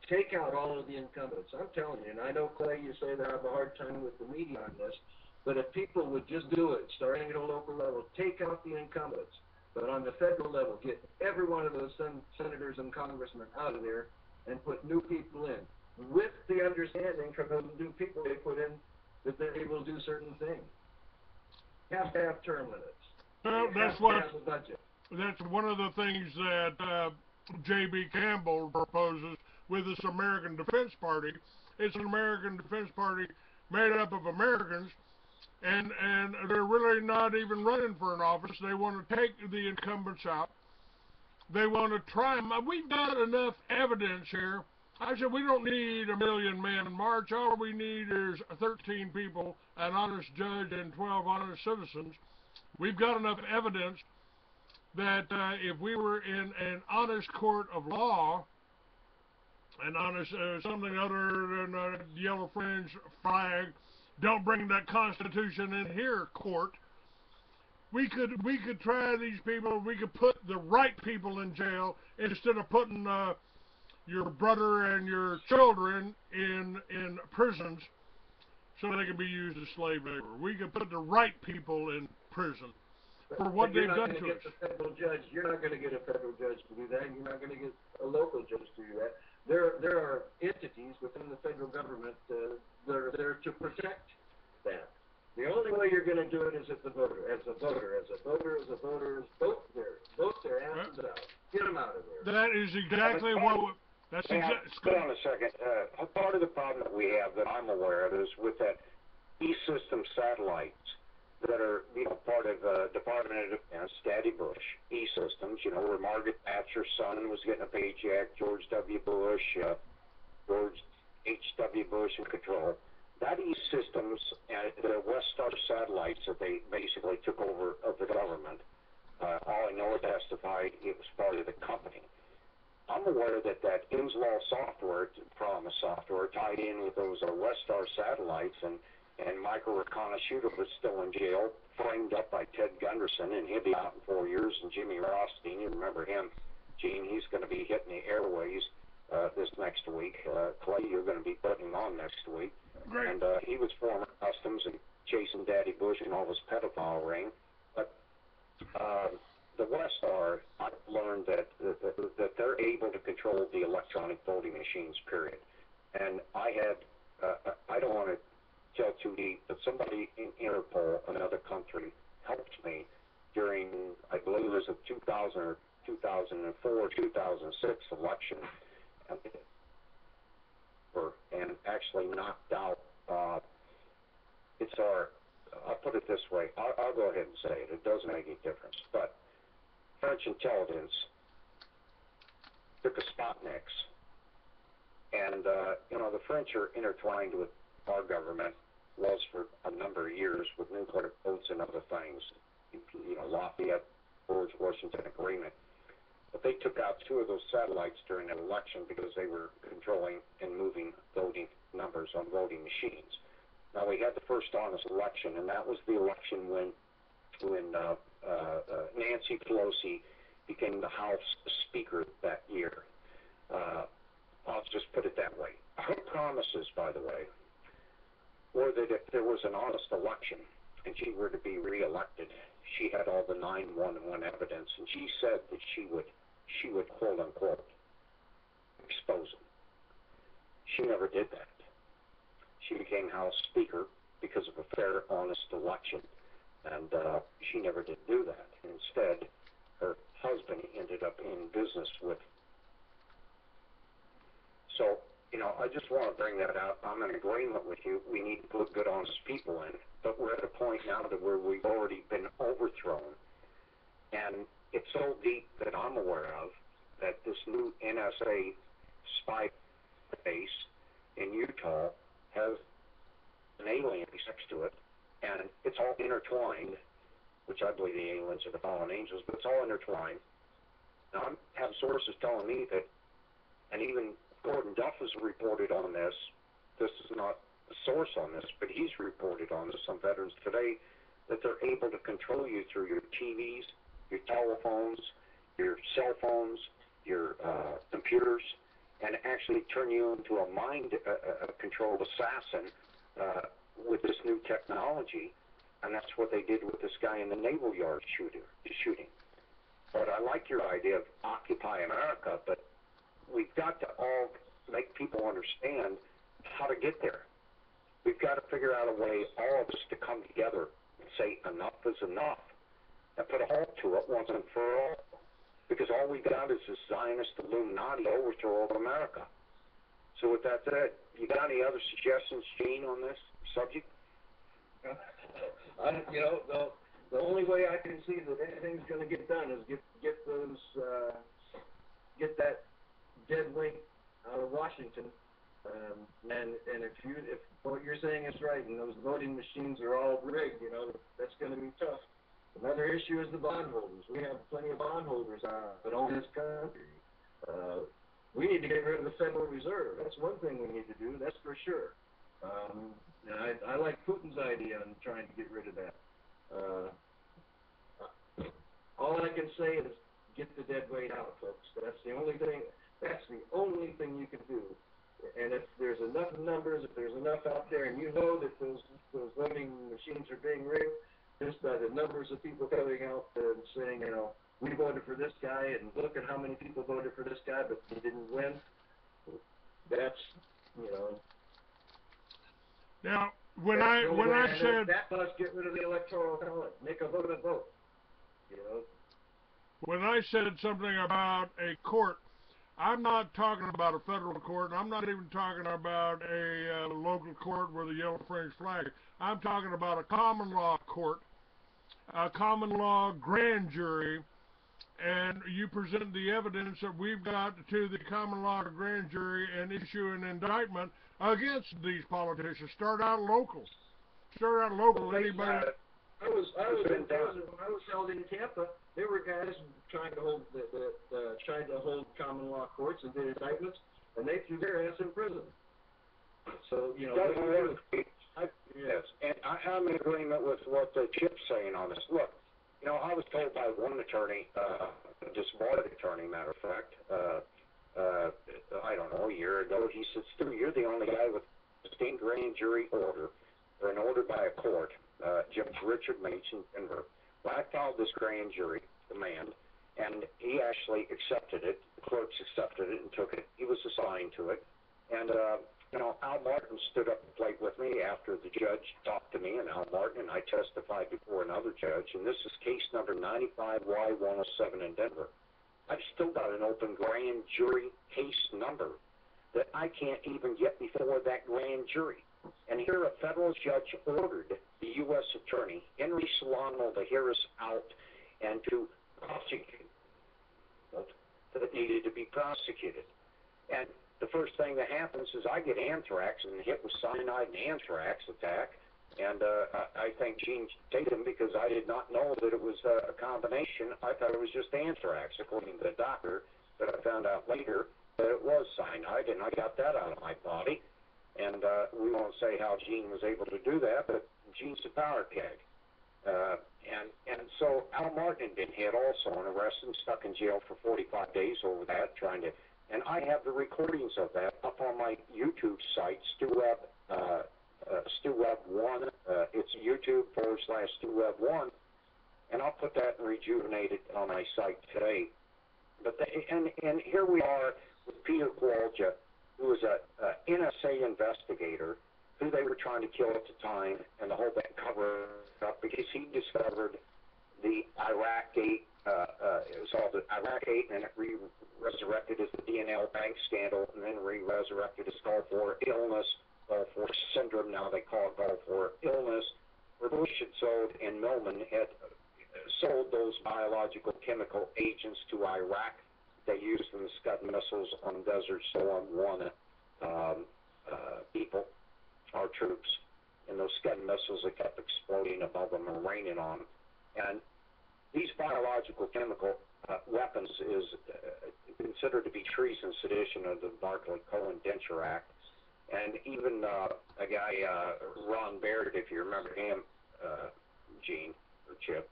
take out all of the incumbents. I'm telling you, and I know, Clay, you say that I have a hard time with the media on this, but if people would just do it, starting at a local level, take out the incumbents, but on the federal level, get every one of those senators and congressmen out of there and put new people in, with the understanding from those new people they put in that they're able to do certain things. Have to have term limits. That's one of the things that J.B. Campbell proposes with this American Defense Party. It's an American Defense Party made up of Americans, and they're really not even running for an office. They want to take the incumbents out. They want to try them. We've got enough evidence here. I said we don't need a million-man march. All we need is 13 people, an honest judge, and 12 honest citizens. We've got enough evidence that if we were in an honest court of law, an honest something other than a yellow fringe flag, don't bring that Constitution in here court, we could try these people. We could put the right people in jail instead of putting your brother and your children in prisons so they can be used as slave labor. We could put the right people in prison for what they've done to us. You're not going to get a federal judge to do that. You're not going to get a local judge to do that. There are entities within the federal government that are there to protect that. The only way you're going to do it is if the voter, vote their asses out. Get them out of there. That is exactly what... That's exactly. Hold on a second. Part of the problem that we have that I'm aware of is with that E System satellites that are, you know, part of the Department of Defense, Daddy Bush, E Systems, you know, where Margaret Thatcher's son was getting a paycheck, George W. Bush, George H.W. Bush in control. That E Systems and the West Star satellites that they basically took over of the government, all I know is testified it was part of the company. I'm aware that that Innslaw software, Promise software, tied in with those West Star satellites, and Michael Rakonasciuto was still in jail, framed up by Ted Gunderson, and he'll be out in 4 years, and Jimmy Rothstein, you remember him, Gene, he's going to be hitting the airways this next week. Clay, you're going to be putting him on next week. Great. And he was former customs and chasing Daddy Bush and all his pedophile ring. But the West Star, I've learned that they're able to control the electronic voting machines, period. And I had, I don't want to tell too deep, but somebody in Interpol, another country, helped me during, I believe it was a 2000 or 2004, 2006 election, and actually knocked out, I'll put it this way, I'll go ahead and say it, it doesn't make any difference, but French intelligence took a Sputniks, and, you know, the French are intertwined with our government, was for a number of years, with nuclear codes and other things, you know, Lafayette, George Washington Agreement. But they took out 2 of those satellites during that election because they were controlling and moving voting numbers on voting machines. Now, we had the first honest election, and that was the election when Nancy Pelosi became the House Speaker that year. I'll just put it that way. Her promises, by the way, were that if there was an honest election and she were to be reelected, she had all the 911 evidence, and she said that she would quote unquote expose them. She never did that. She became House Speaker because of a fair, honest election, and she never did do that. Instead, her husband ended up in business with. So, you know, I just want to bring that out. I'm in agreement with you. We need to put good, honest people in, but we're at a point now to where we've already been overthrown, and it's so deep that I'm aware of that this new NSA spy base in Utah has an alien next to it, and it's all intertwined, which I believe the aliens are the fallen angels, but it's all intertwined. Now, I have sources telling me that, and even Gordon Duff has reported on this. This is not the source on this, but he's reported on this on Veterans Today, that they're able to control you through your TVs, your telephones, your cell phones, your computers, and actually turn you into a mind-controlled assassin with this new technology. And that's what they did with this guy in the Naval Yard shooting. But I like your idea of Occupy America, but we've got to all make people understand how to get there. We've got to figure out a way, all of us, to come together and say enough is enough and put a halt to it once and for all. Because all we got is this Zionist Illuminati overthrow of America. So with that said, you got any other suggestions, Gene, on this subject? You know, the only way I can see that anything's going to get done is get that dead link out of Washington. And if what you're saying is right, and those voting machines are all rigged, you know, that's going to be tough. Another issue is the bondholders. We have plenty of bondholders, but on this country, we need to get rid of the Federal Reserve. That's one thing we need to do. That's for sure. And I like Putin's idea on trying to get rid of that. All I can say is get the dead weight out, folks. That's the only thing. That's the only thing you can do. And if there's enough numbers, if there's enough out there, and you know that those voting machines are being rigged, just by the numbers of people coming out and saying, you know, we voted for this guy, and look at how many people voted for this guy, but he didn't win. That's, you know. Now, when I said that must get rid of the Electoral College, make a vote and vote. You know. When I said something about a court, I'm not talking about a federal court. I'm not even talking about a local court with a yellow French flag. I'm talking about a common law court, a common law grand jury, and you present the evidence that we've got to the common law grand jury and issue an indictment against these politicians. Start out local. Start out local. Anybody? I was held in Tampa. There were guys trying to hold common law courts and did indictments, and they threw their ass in prison. So you know. Yes, and I'm in agreement with what Chip's saying on this. Look, you know, I was told by one attorney, this board attorney, matter of fact, I don't know, a year ago, he said, Stu, you're the only guy with a distinct grand jury order, or an order by a court, Judge Richard Mason Denver. Well, I filed this grand jury demand, and he actually accepted it. The clerks accepted it and took it. He was assigned to it, and you know, Al Martin stood up and played with me after the judge talked to me, and Al Martin and I testified before another judge, and this is case number 95Y107 in Denver. I've still got an open grand jury case number that I can't even get before that grand jury. And here a federal judge ordered the U.S. attorney, Henry Solano, to hear us out and to prosecute that needed to be prosecuted. And the first thing that happens is I get anthrax and hit with cyanide and anthrax attack, and I thank Gene Tatum because I did not know that it was a combination. I thought it was just anthrax, according to the doctor, but I found out later that it was cyanide, and I got that out of my body. And we won't say how Gene was able to do that, but Gene's a power keg. And so Al Martin had been hit also and arrested and stuck in jail for 45 days over that, trying to. And I have the recordings of that up on my YouTube site, StuWeb1. It's YouTube.com/StuWeb1. And I'll put that and rejuvenate it on my site today. But and here we are with Peter Kowalczyk, who was an NSA investigator who they were trying to kill at the time, and the whole thing covered up because he discovered the Iraq Gate. It was called the Iraq Gate, and it resurrected as the DNL bank scandal, and then resurrected as Gulf War illness, Gulf War syndrome. Now they call it Gulf War illness. Where Bush had sold and Millman had sold those biological chemical agents to Iraq. They used them as Scud missiles on Desert Storm 1 people, our troops, and those Scud missiles that kept exploding above them and raining on them. And These biological chemical weapons is considered to be treason, sedition of the Barclay-Cohen-Dencher Act. And even a guy, Ron Baird, if you remember him, Gene, or Chip,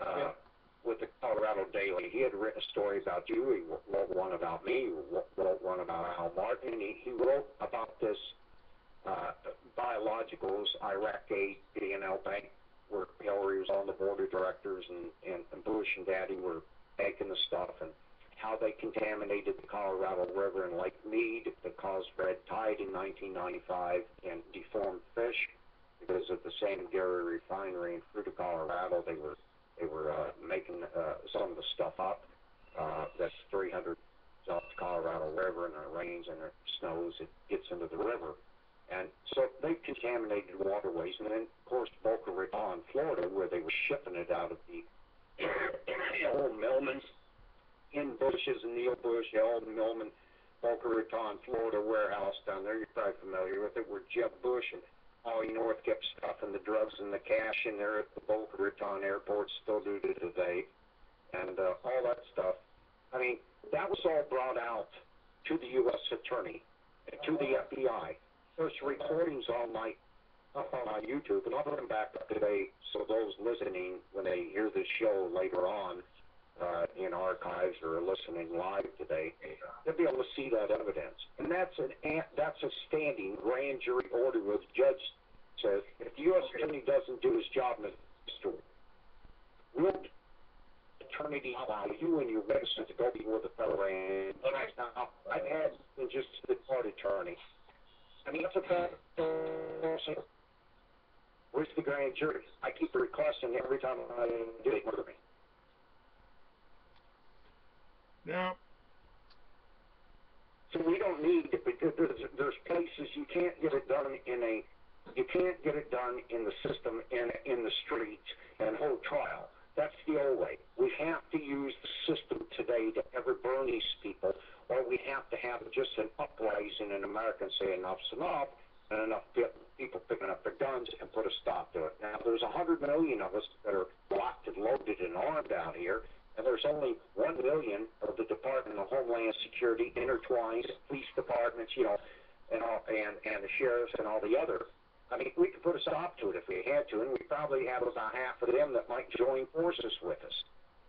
yeah, with the Colorado Daily, he had written a story about you, he wrote one about me, he wrote one about Al Martin, he wrote about this biologicals, Iraq aid, BNL Bank, where Hillary was on the board of directors, and Bush and Daddy were making the stuff, and how they contaminated the Colorado River and Lake Mead that caused red tide in 1995 and deformed fish because of the San Gary refinery in Fruta, Colorado. They were making some of the stuff up that's 300 off the Colorado River, and it rains and it snows, it gets into the river. And so they contaminated waterways, and then, of course, Boca Raton, Florida, where they were shipping it out of the old Millman, in Bush's, Neil Bush, Al Millman, Boca Raton, Florida warehouse down there. You're probably familiar with it, where Jeb Bush and Ollie North kept stuffing the drugs and the cash in there at the Boca Raton airport, still do to today, and all that stuff. I mean, that was all brought out to the U.S. Attorney, to the FBI. There's recordings up on my YouTube, and I'll put them back up today so those listening, when they hear this show later on, in archives or listening live today, they'll be able to see that evidence. And that's a standing grand jury order where the judge says, if the U.S. attorney doesn't do his job in the story, we'll eternity allow you and your witnesses to go before the federal and I've had just the court attorney. I mean, it's a fact. Where's the grand jury? I keep requesting every time I do it, murder me. Yeah. So we don't need it, because there's places you can't get it done in the system, in the streets, and hold trial. That's the old way. We have to use the system today to ever burn these people, or we have to have just an uprising in America and say enough's enough, and enough people picking up their guns and put a stop to it. Now there's 100 million of us that are locked and loaded and armed out here. And there's only 1 million of the Department of Homeland Security intertwined, police departments, you know, and the sheriffs and all the other. I mean, we could put a stop to it if we had to, and we probably have about half of them that might join forces with us.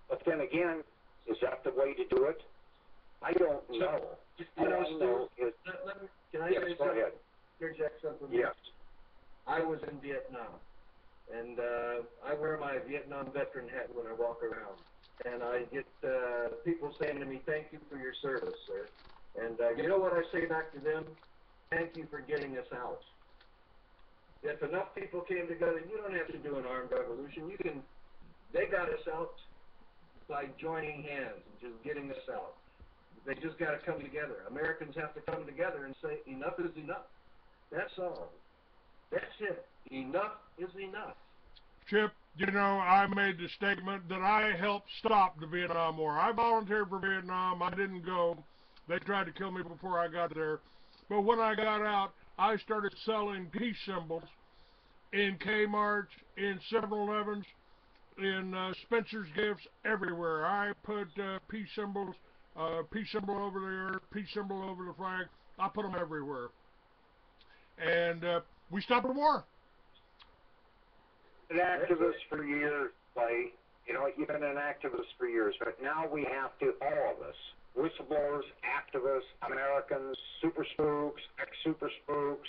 But then again, is that the way to do it? I don't know. Can I interject something? Yes. I was in Vietnam, and I wear my Vietnam veteran hat when I walk around. And I get people saying to me, thank you for your service, sir. And you know what I say back to them? Thank you for getting us out. If enough people came together, you don't have to do an armed revolution. You can, they got us out by joining hands and just getting us out. They just got to come together. Americans have to come together and say, enough is enough. That's all. That's it. Enough is enough. Chip, you know, I made the statement that I helped stop the Vietnam War. I volunteered for Vietnam. I didn't go. They tried to kill me before I got there. But when I got out, I started selling peace symbols in Kmart's, in 7-Elevens, in Spencer's Gifts, everywhere. I put peace symbol over the earth, peace symbol over the flag. I put them everywhere. And we stopped the war. An activist for years, Clay. You know, you've been an activist for years, but now we have to, all of us, whistleblowers, activists, Americans, super spooks, ex-super spooks,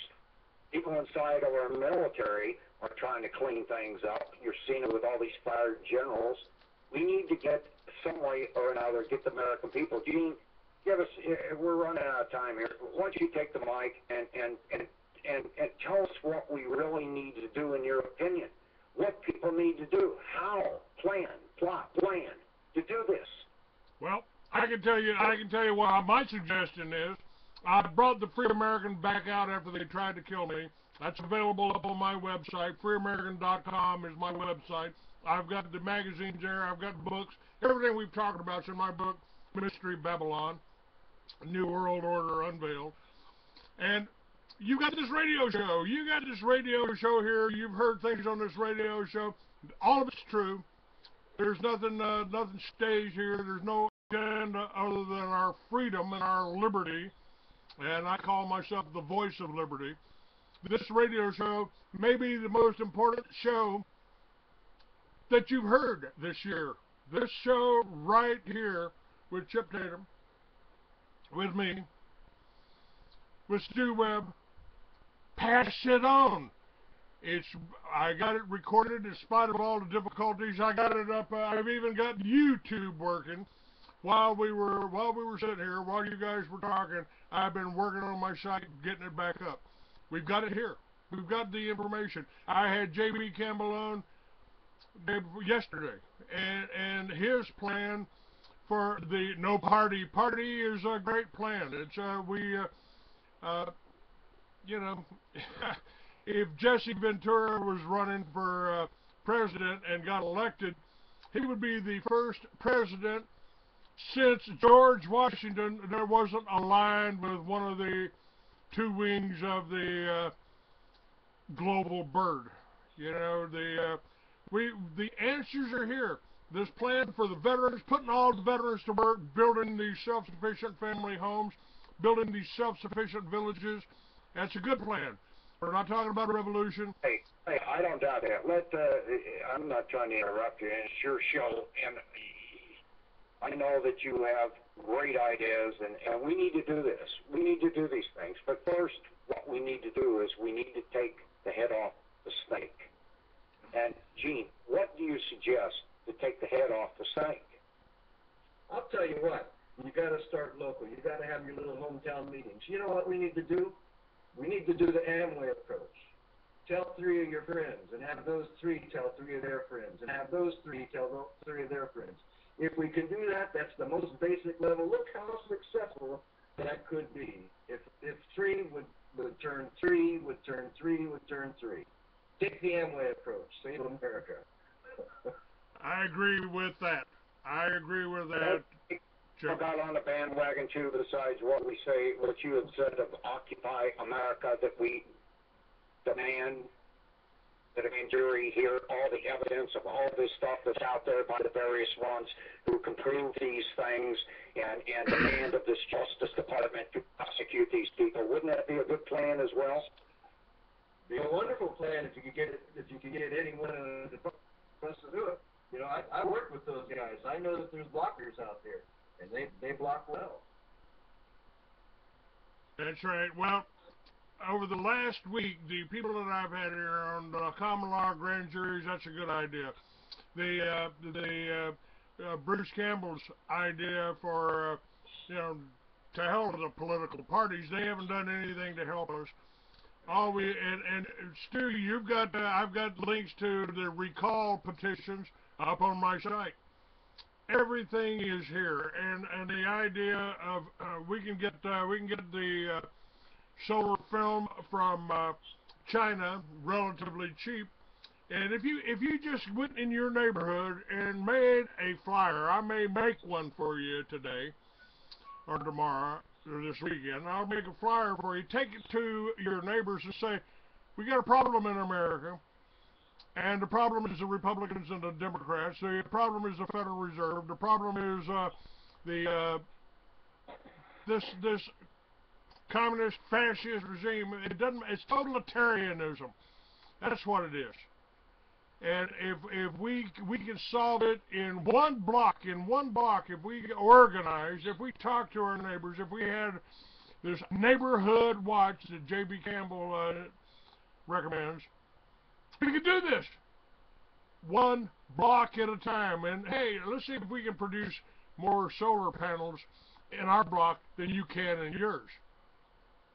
people inside of our military are trying to clean things up. You're seeing it with all these fired generals. We need to get some way or another, get the American people. Gene, give us, we're running out of time here. Why don't you take the mic and tell us what we really need to do in your opinion. What people need to do, how, plan to do this. Well, I can tell you what my suggestion is. I brought the Free American back out after they tried to kill me. That's available up on my website. FreeAmerican.com is my website. I've got the magazines there. I've got books. Everything we've talked about is in my book, Mystery Babylon, New World Order Unveiled. And you got this radio show. You got this radio show here. You've heard things on this radio show. All of it's true. There's nothing staged here. There's no agenda other than our freedom and our liberty. And I call myself the voice of liberty. This radio show may be the most important show that you've heard this year. This show right here with Chip Tatum, with me, with Stu Webb. Pass it on. I got it recorded in spite of all the difficulties. I got it up. I've even got YouTube working while we were sitting here, while you guys were talking. I've been working on my site, getting it back up. We've got it here. We've got the information. I had J.B. Campbell on yesterday, and his plan for the no party party is a great plan. It's you know, if Jesse Ventura was running for president and got elected, he would be the first president since George Washington there wasn't aligned with one of the two wings of the global bird. You know, the answers are here. This plan for the veterans, putting all the veterans to work, building these self-sufficient family homes, building these self-sufficient villages. That's a good plan. We're not talking about a revolution. Hey, I don't doubt that. I'm not trying to interrupt you. It's your show, and I know that you have great ideas, and we need to do this. We need to do these things. But first, what we need to do is we need to take the head off the snake. And, Gene, what do you suggest to take the head off the snake? I'll tell you what. You got to start local. You got to have your little hometown meetings. You know what we need to do? We need to do the Amway approach. Tell three of your friends, and have those three tell three of their friends, and have those three tell three of their friends. If we can do that, that's the most basic level. Look how successful that could be. If three would turn three, would turn three, would turn three. Take the Amway approach. Save America. I agree with that. I got on the bandwagon too. Besides what we say, what you had said of Occupy America, that we demand that a jury hear all the evidence of all this stuff that's out there by the various ones who can prove these things, and demand of this Justice Department to prosecute these people. Wouldn't that be a good plan as well? Be a wonderful plan if you could get it. If you could get anyone in the press to do it. You know, I work with those guys. I know that there's blockers out there. And they block well. That's right. Well, over the last week, the people that I've had here on the common law grand juries, that's a good idea. Bruce Campbell's idea for, you know, to hell with the political parties. They haven't done anything to help us. And Stu, you've got, I've got links to the recall petitions up on my site. Everything is here, and the idea of we can get the solar film from China relatively cheap, and if you just went in your neighborhood and made a flyer, I may make one for you today, or tomorrow, or this weekend. I'll make a flyer for you. Take it to your neighbors and say, we got a problem in America. And the problem is the Republicans and the Democrats. The problem is the Federal Reserve. The problem is this communist fascist regime. It doesn't. It's totalitarianism. That's what it is. And if we can solve it in one block, if we organize, if we talk to our neighbors, if we had this neighborhood watch that J.B. Campbell recommends. We can do this one block at a time, and hey, let's see if we can produce more solar panels in our block than you can in yours.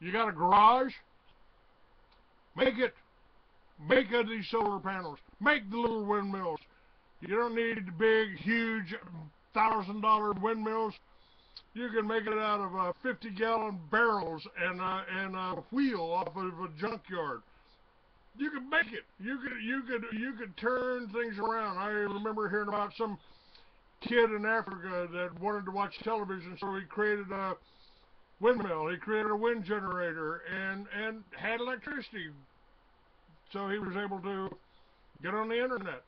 You got a garage? Make it. Make these solar panels. Make the little windmills. You don't need the big, huge, $1,000 windmills. You can make it out of 50-gallon barrels and a wheel off of a junkyard. You could make it. You could turn things around. I remember hearing about some kid in Africa that wanted to watch television, so he created a windmill. He created a wind generator and had electricity, so he was able to get on the internet.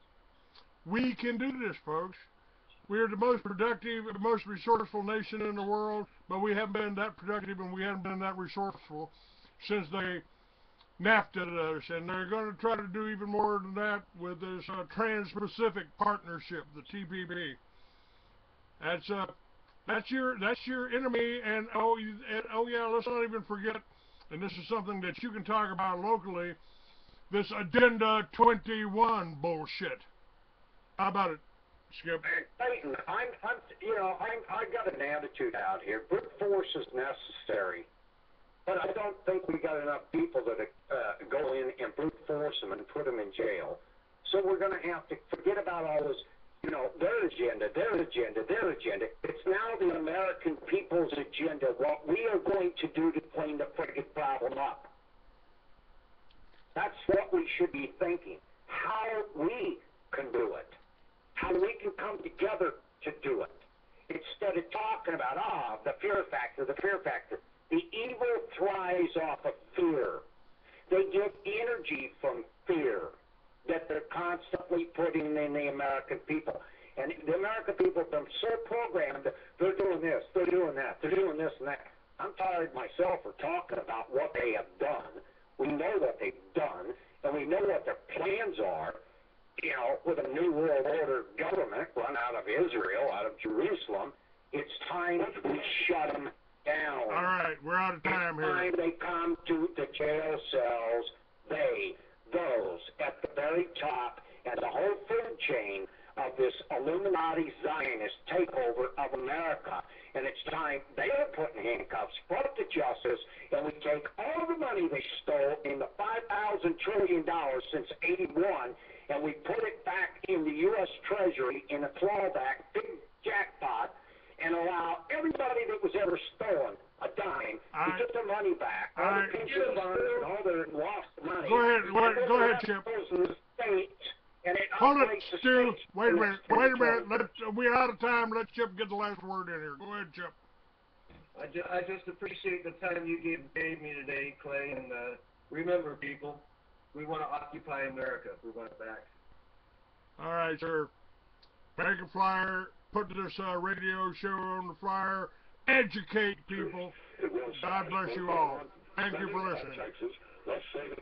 We can do this, folks. We are the most productive, most resourceful nation in the world, but we haven't been that productive and we haven't been that resourceful since they NAFTA'd us, and they're going to try to do even more than that with this Trans-Pacific Partnership, the TPP. That's your enemy, and oh yeah, let's not even forget, and this is something that you can talk about locally, this Agenda 21 bullshit. How about it, Skip? Satan, I've got an attitude out here. Brute force is necessary, but I don't think we got enough people that go in and brute force them and put them in jail. So we're going to have to forget about all this, you know, their agenda. It's now the American people's agenda, what we are going to do to clean the friggin' problem up. That's what we should be thinking, how we can do it, how we can come together to do it. Instead of talking about, the fear factor. The evil thrives off of fear. They get energy from fear that they're constantly putting in the American people. And the American people have been so programmed that they're doing this, they're doing that, they're doing this and that. I'm tired myself of talking about what they have done. We know what they've done, and we know what their plans are, you know, with a New World Order government run out of Israel, out of Jerusalem. It's time we shut them down. All right, we're out of time here. Every time they come to the jail cells, those at the very top and the whole food chain of this Illuminati Zionist takeover of America, and it's time they are put in handcuffs, brought to justice, and we take all the money they stole in the $5,000 trillion since '81, and we put it back in the U.S. Treasury in a clawback big jackpot, and allow everybody that was ever stolen a dime to get their money back. All the pension funds and all their lost money. Go ahead, Chip. Hold it, Stu. Wait a minute. We're out of time. Let Chip get the last word in here. Go ahead, Chip. I just appreciate the time you gave me today, Clay. And remember, people, we want to occupy America. We want it back. All right, sir. Make a flyer. Put this radio show on the flyer. Educate people. God bless you all. Thank you for listening.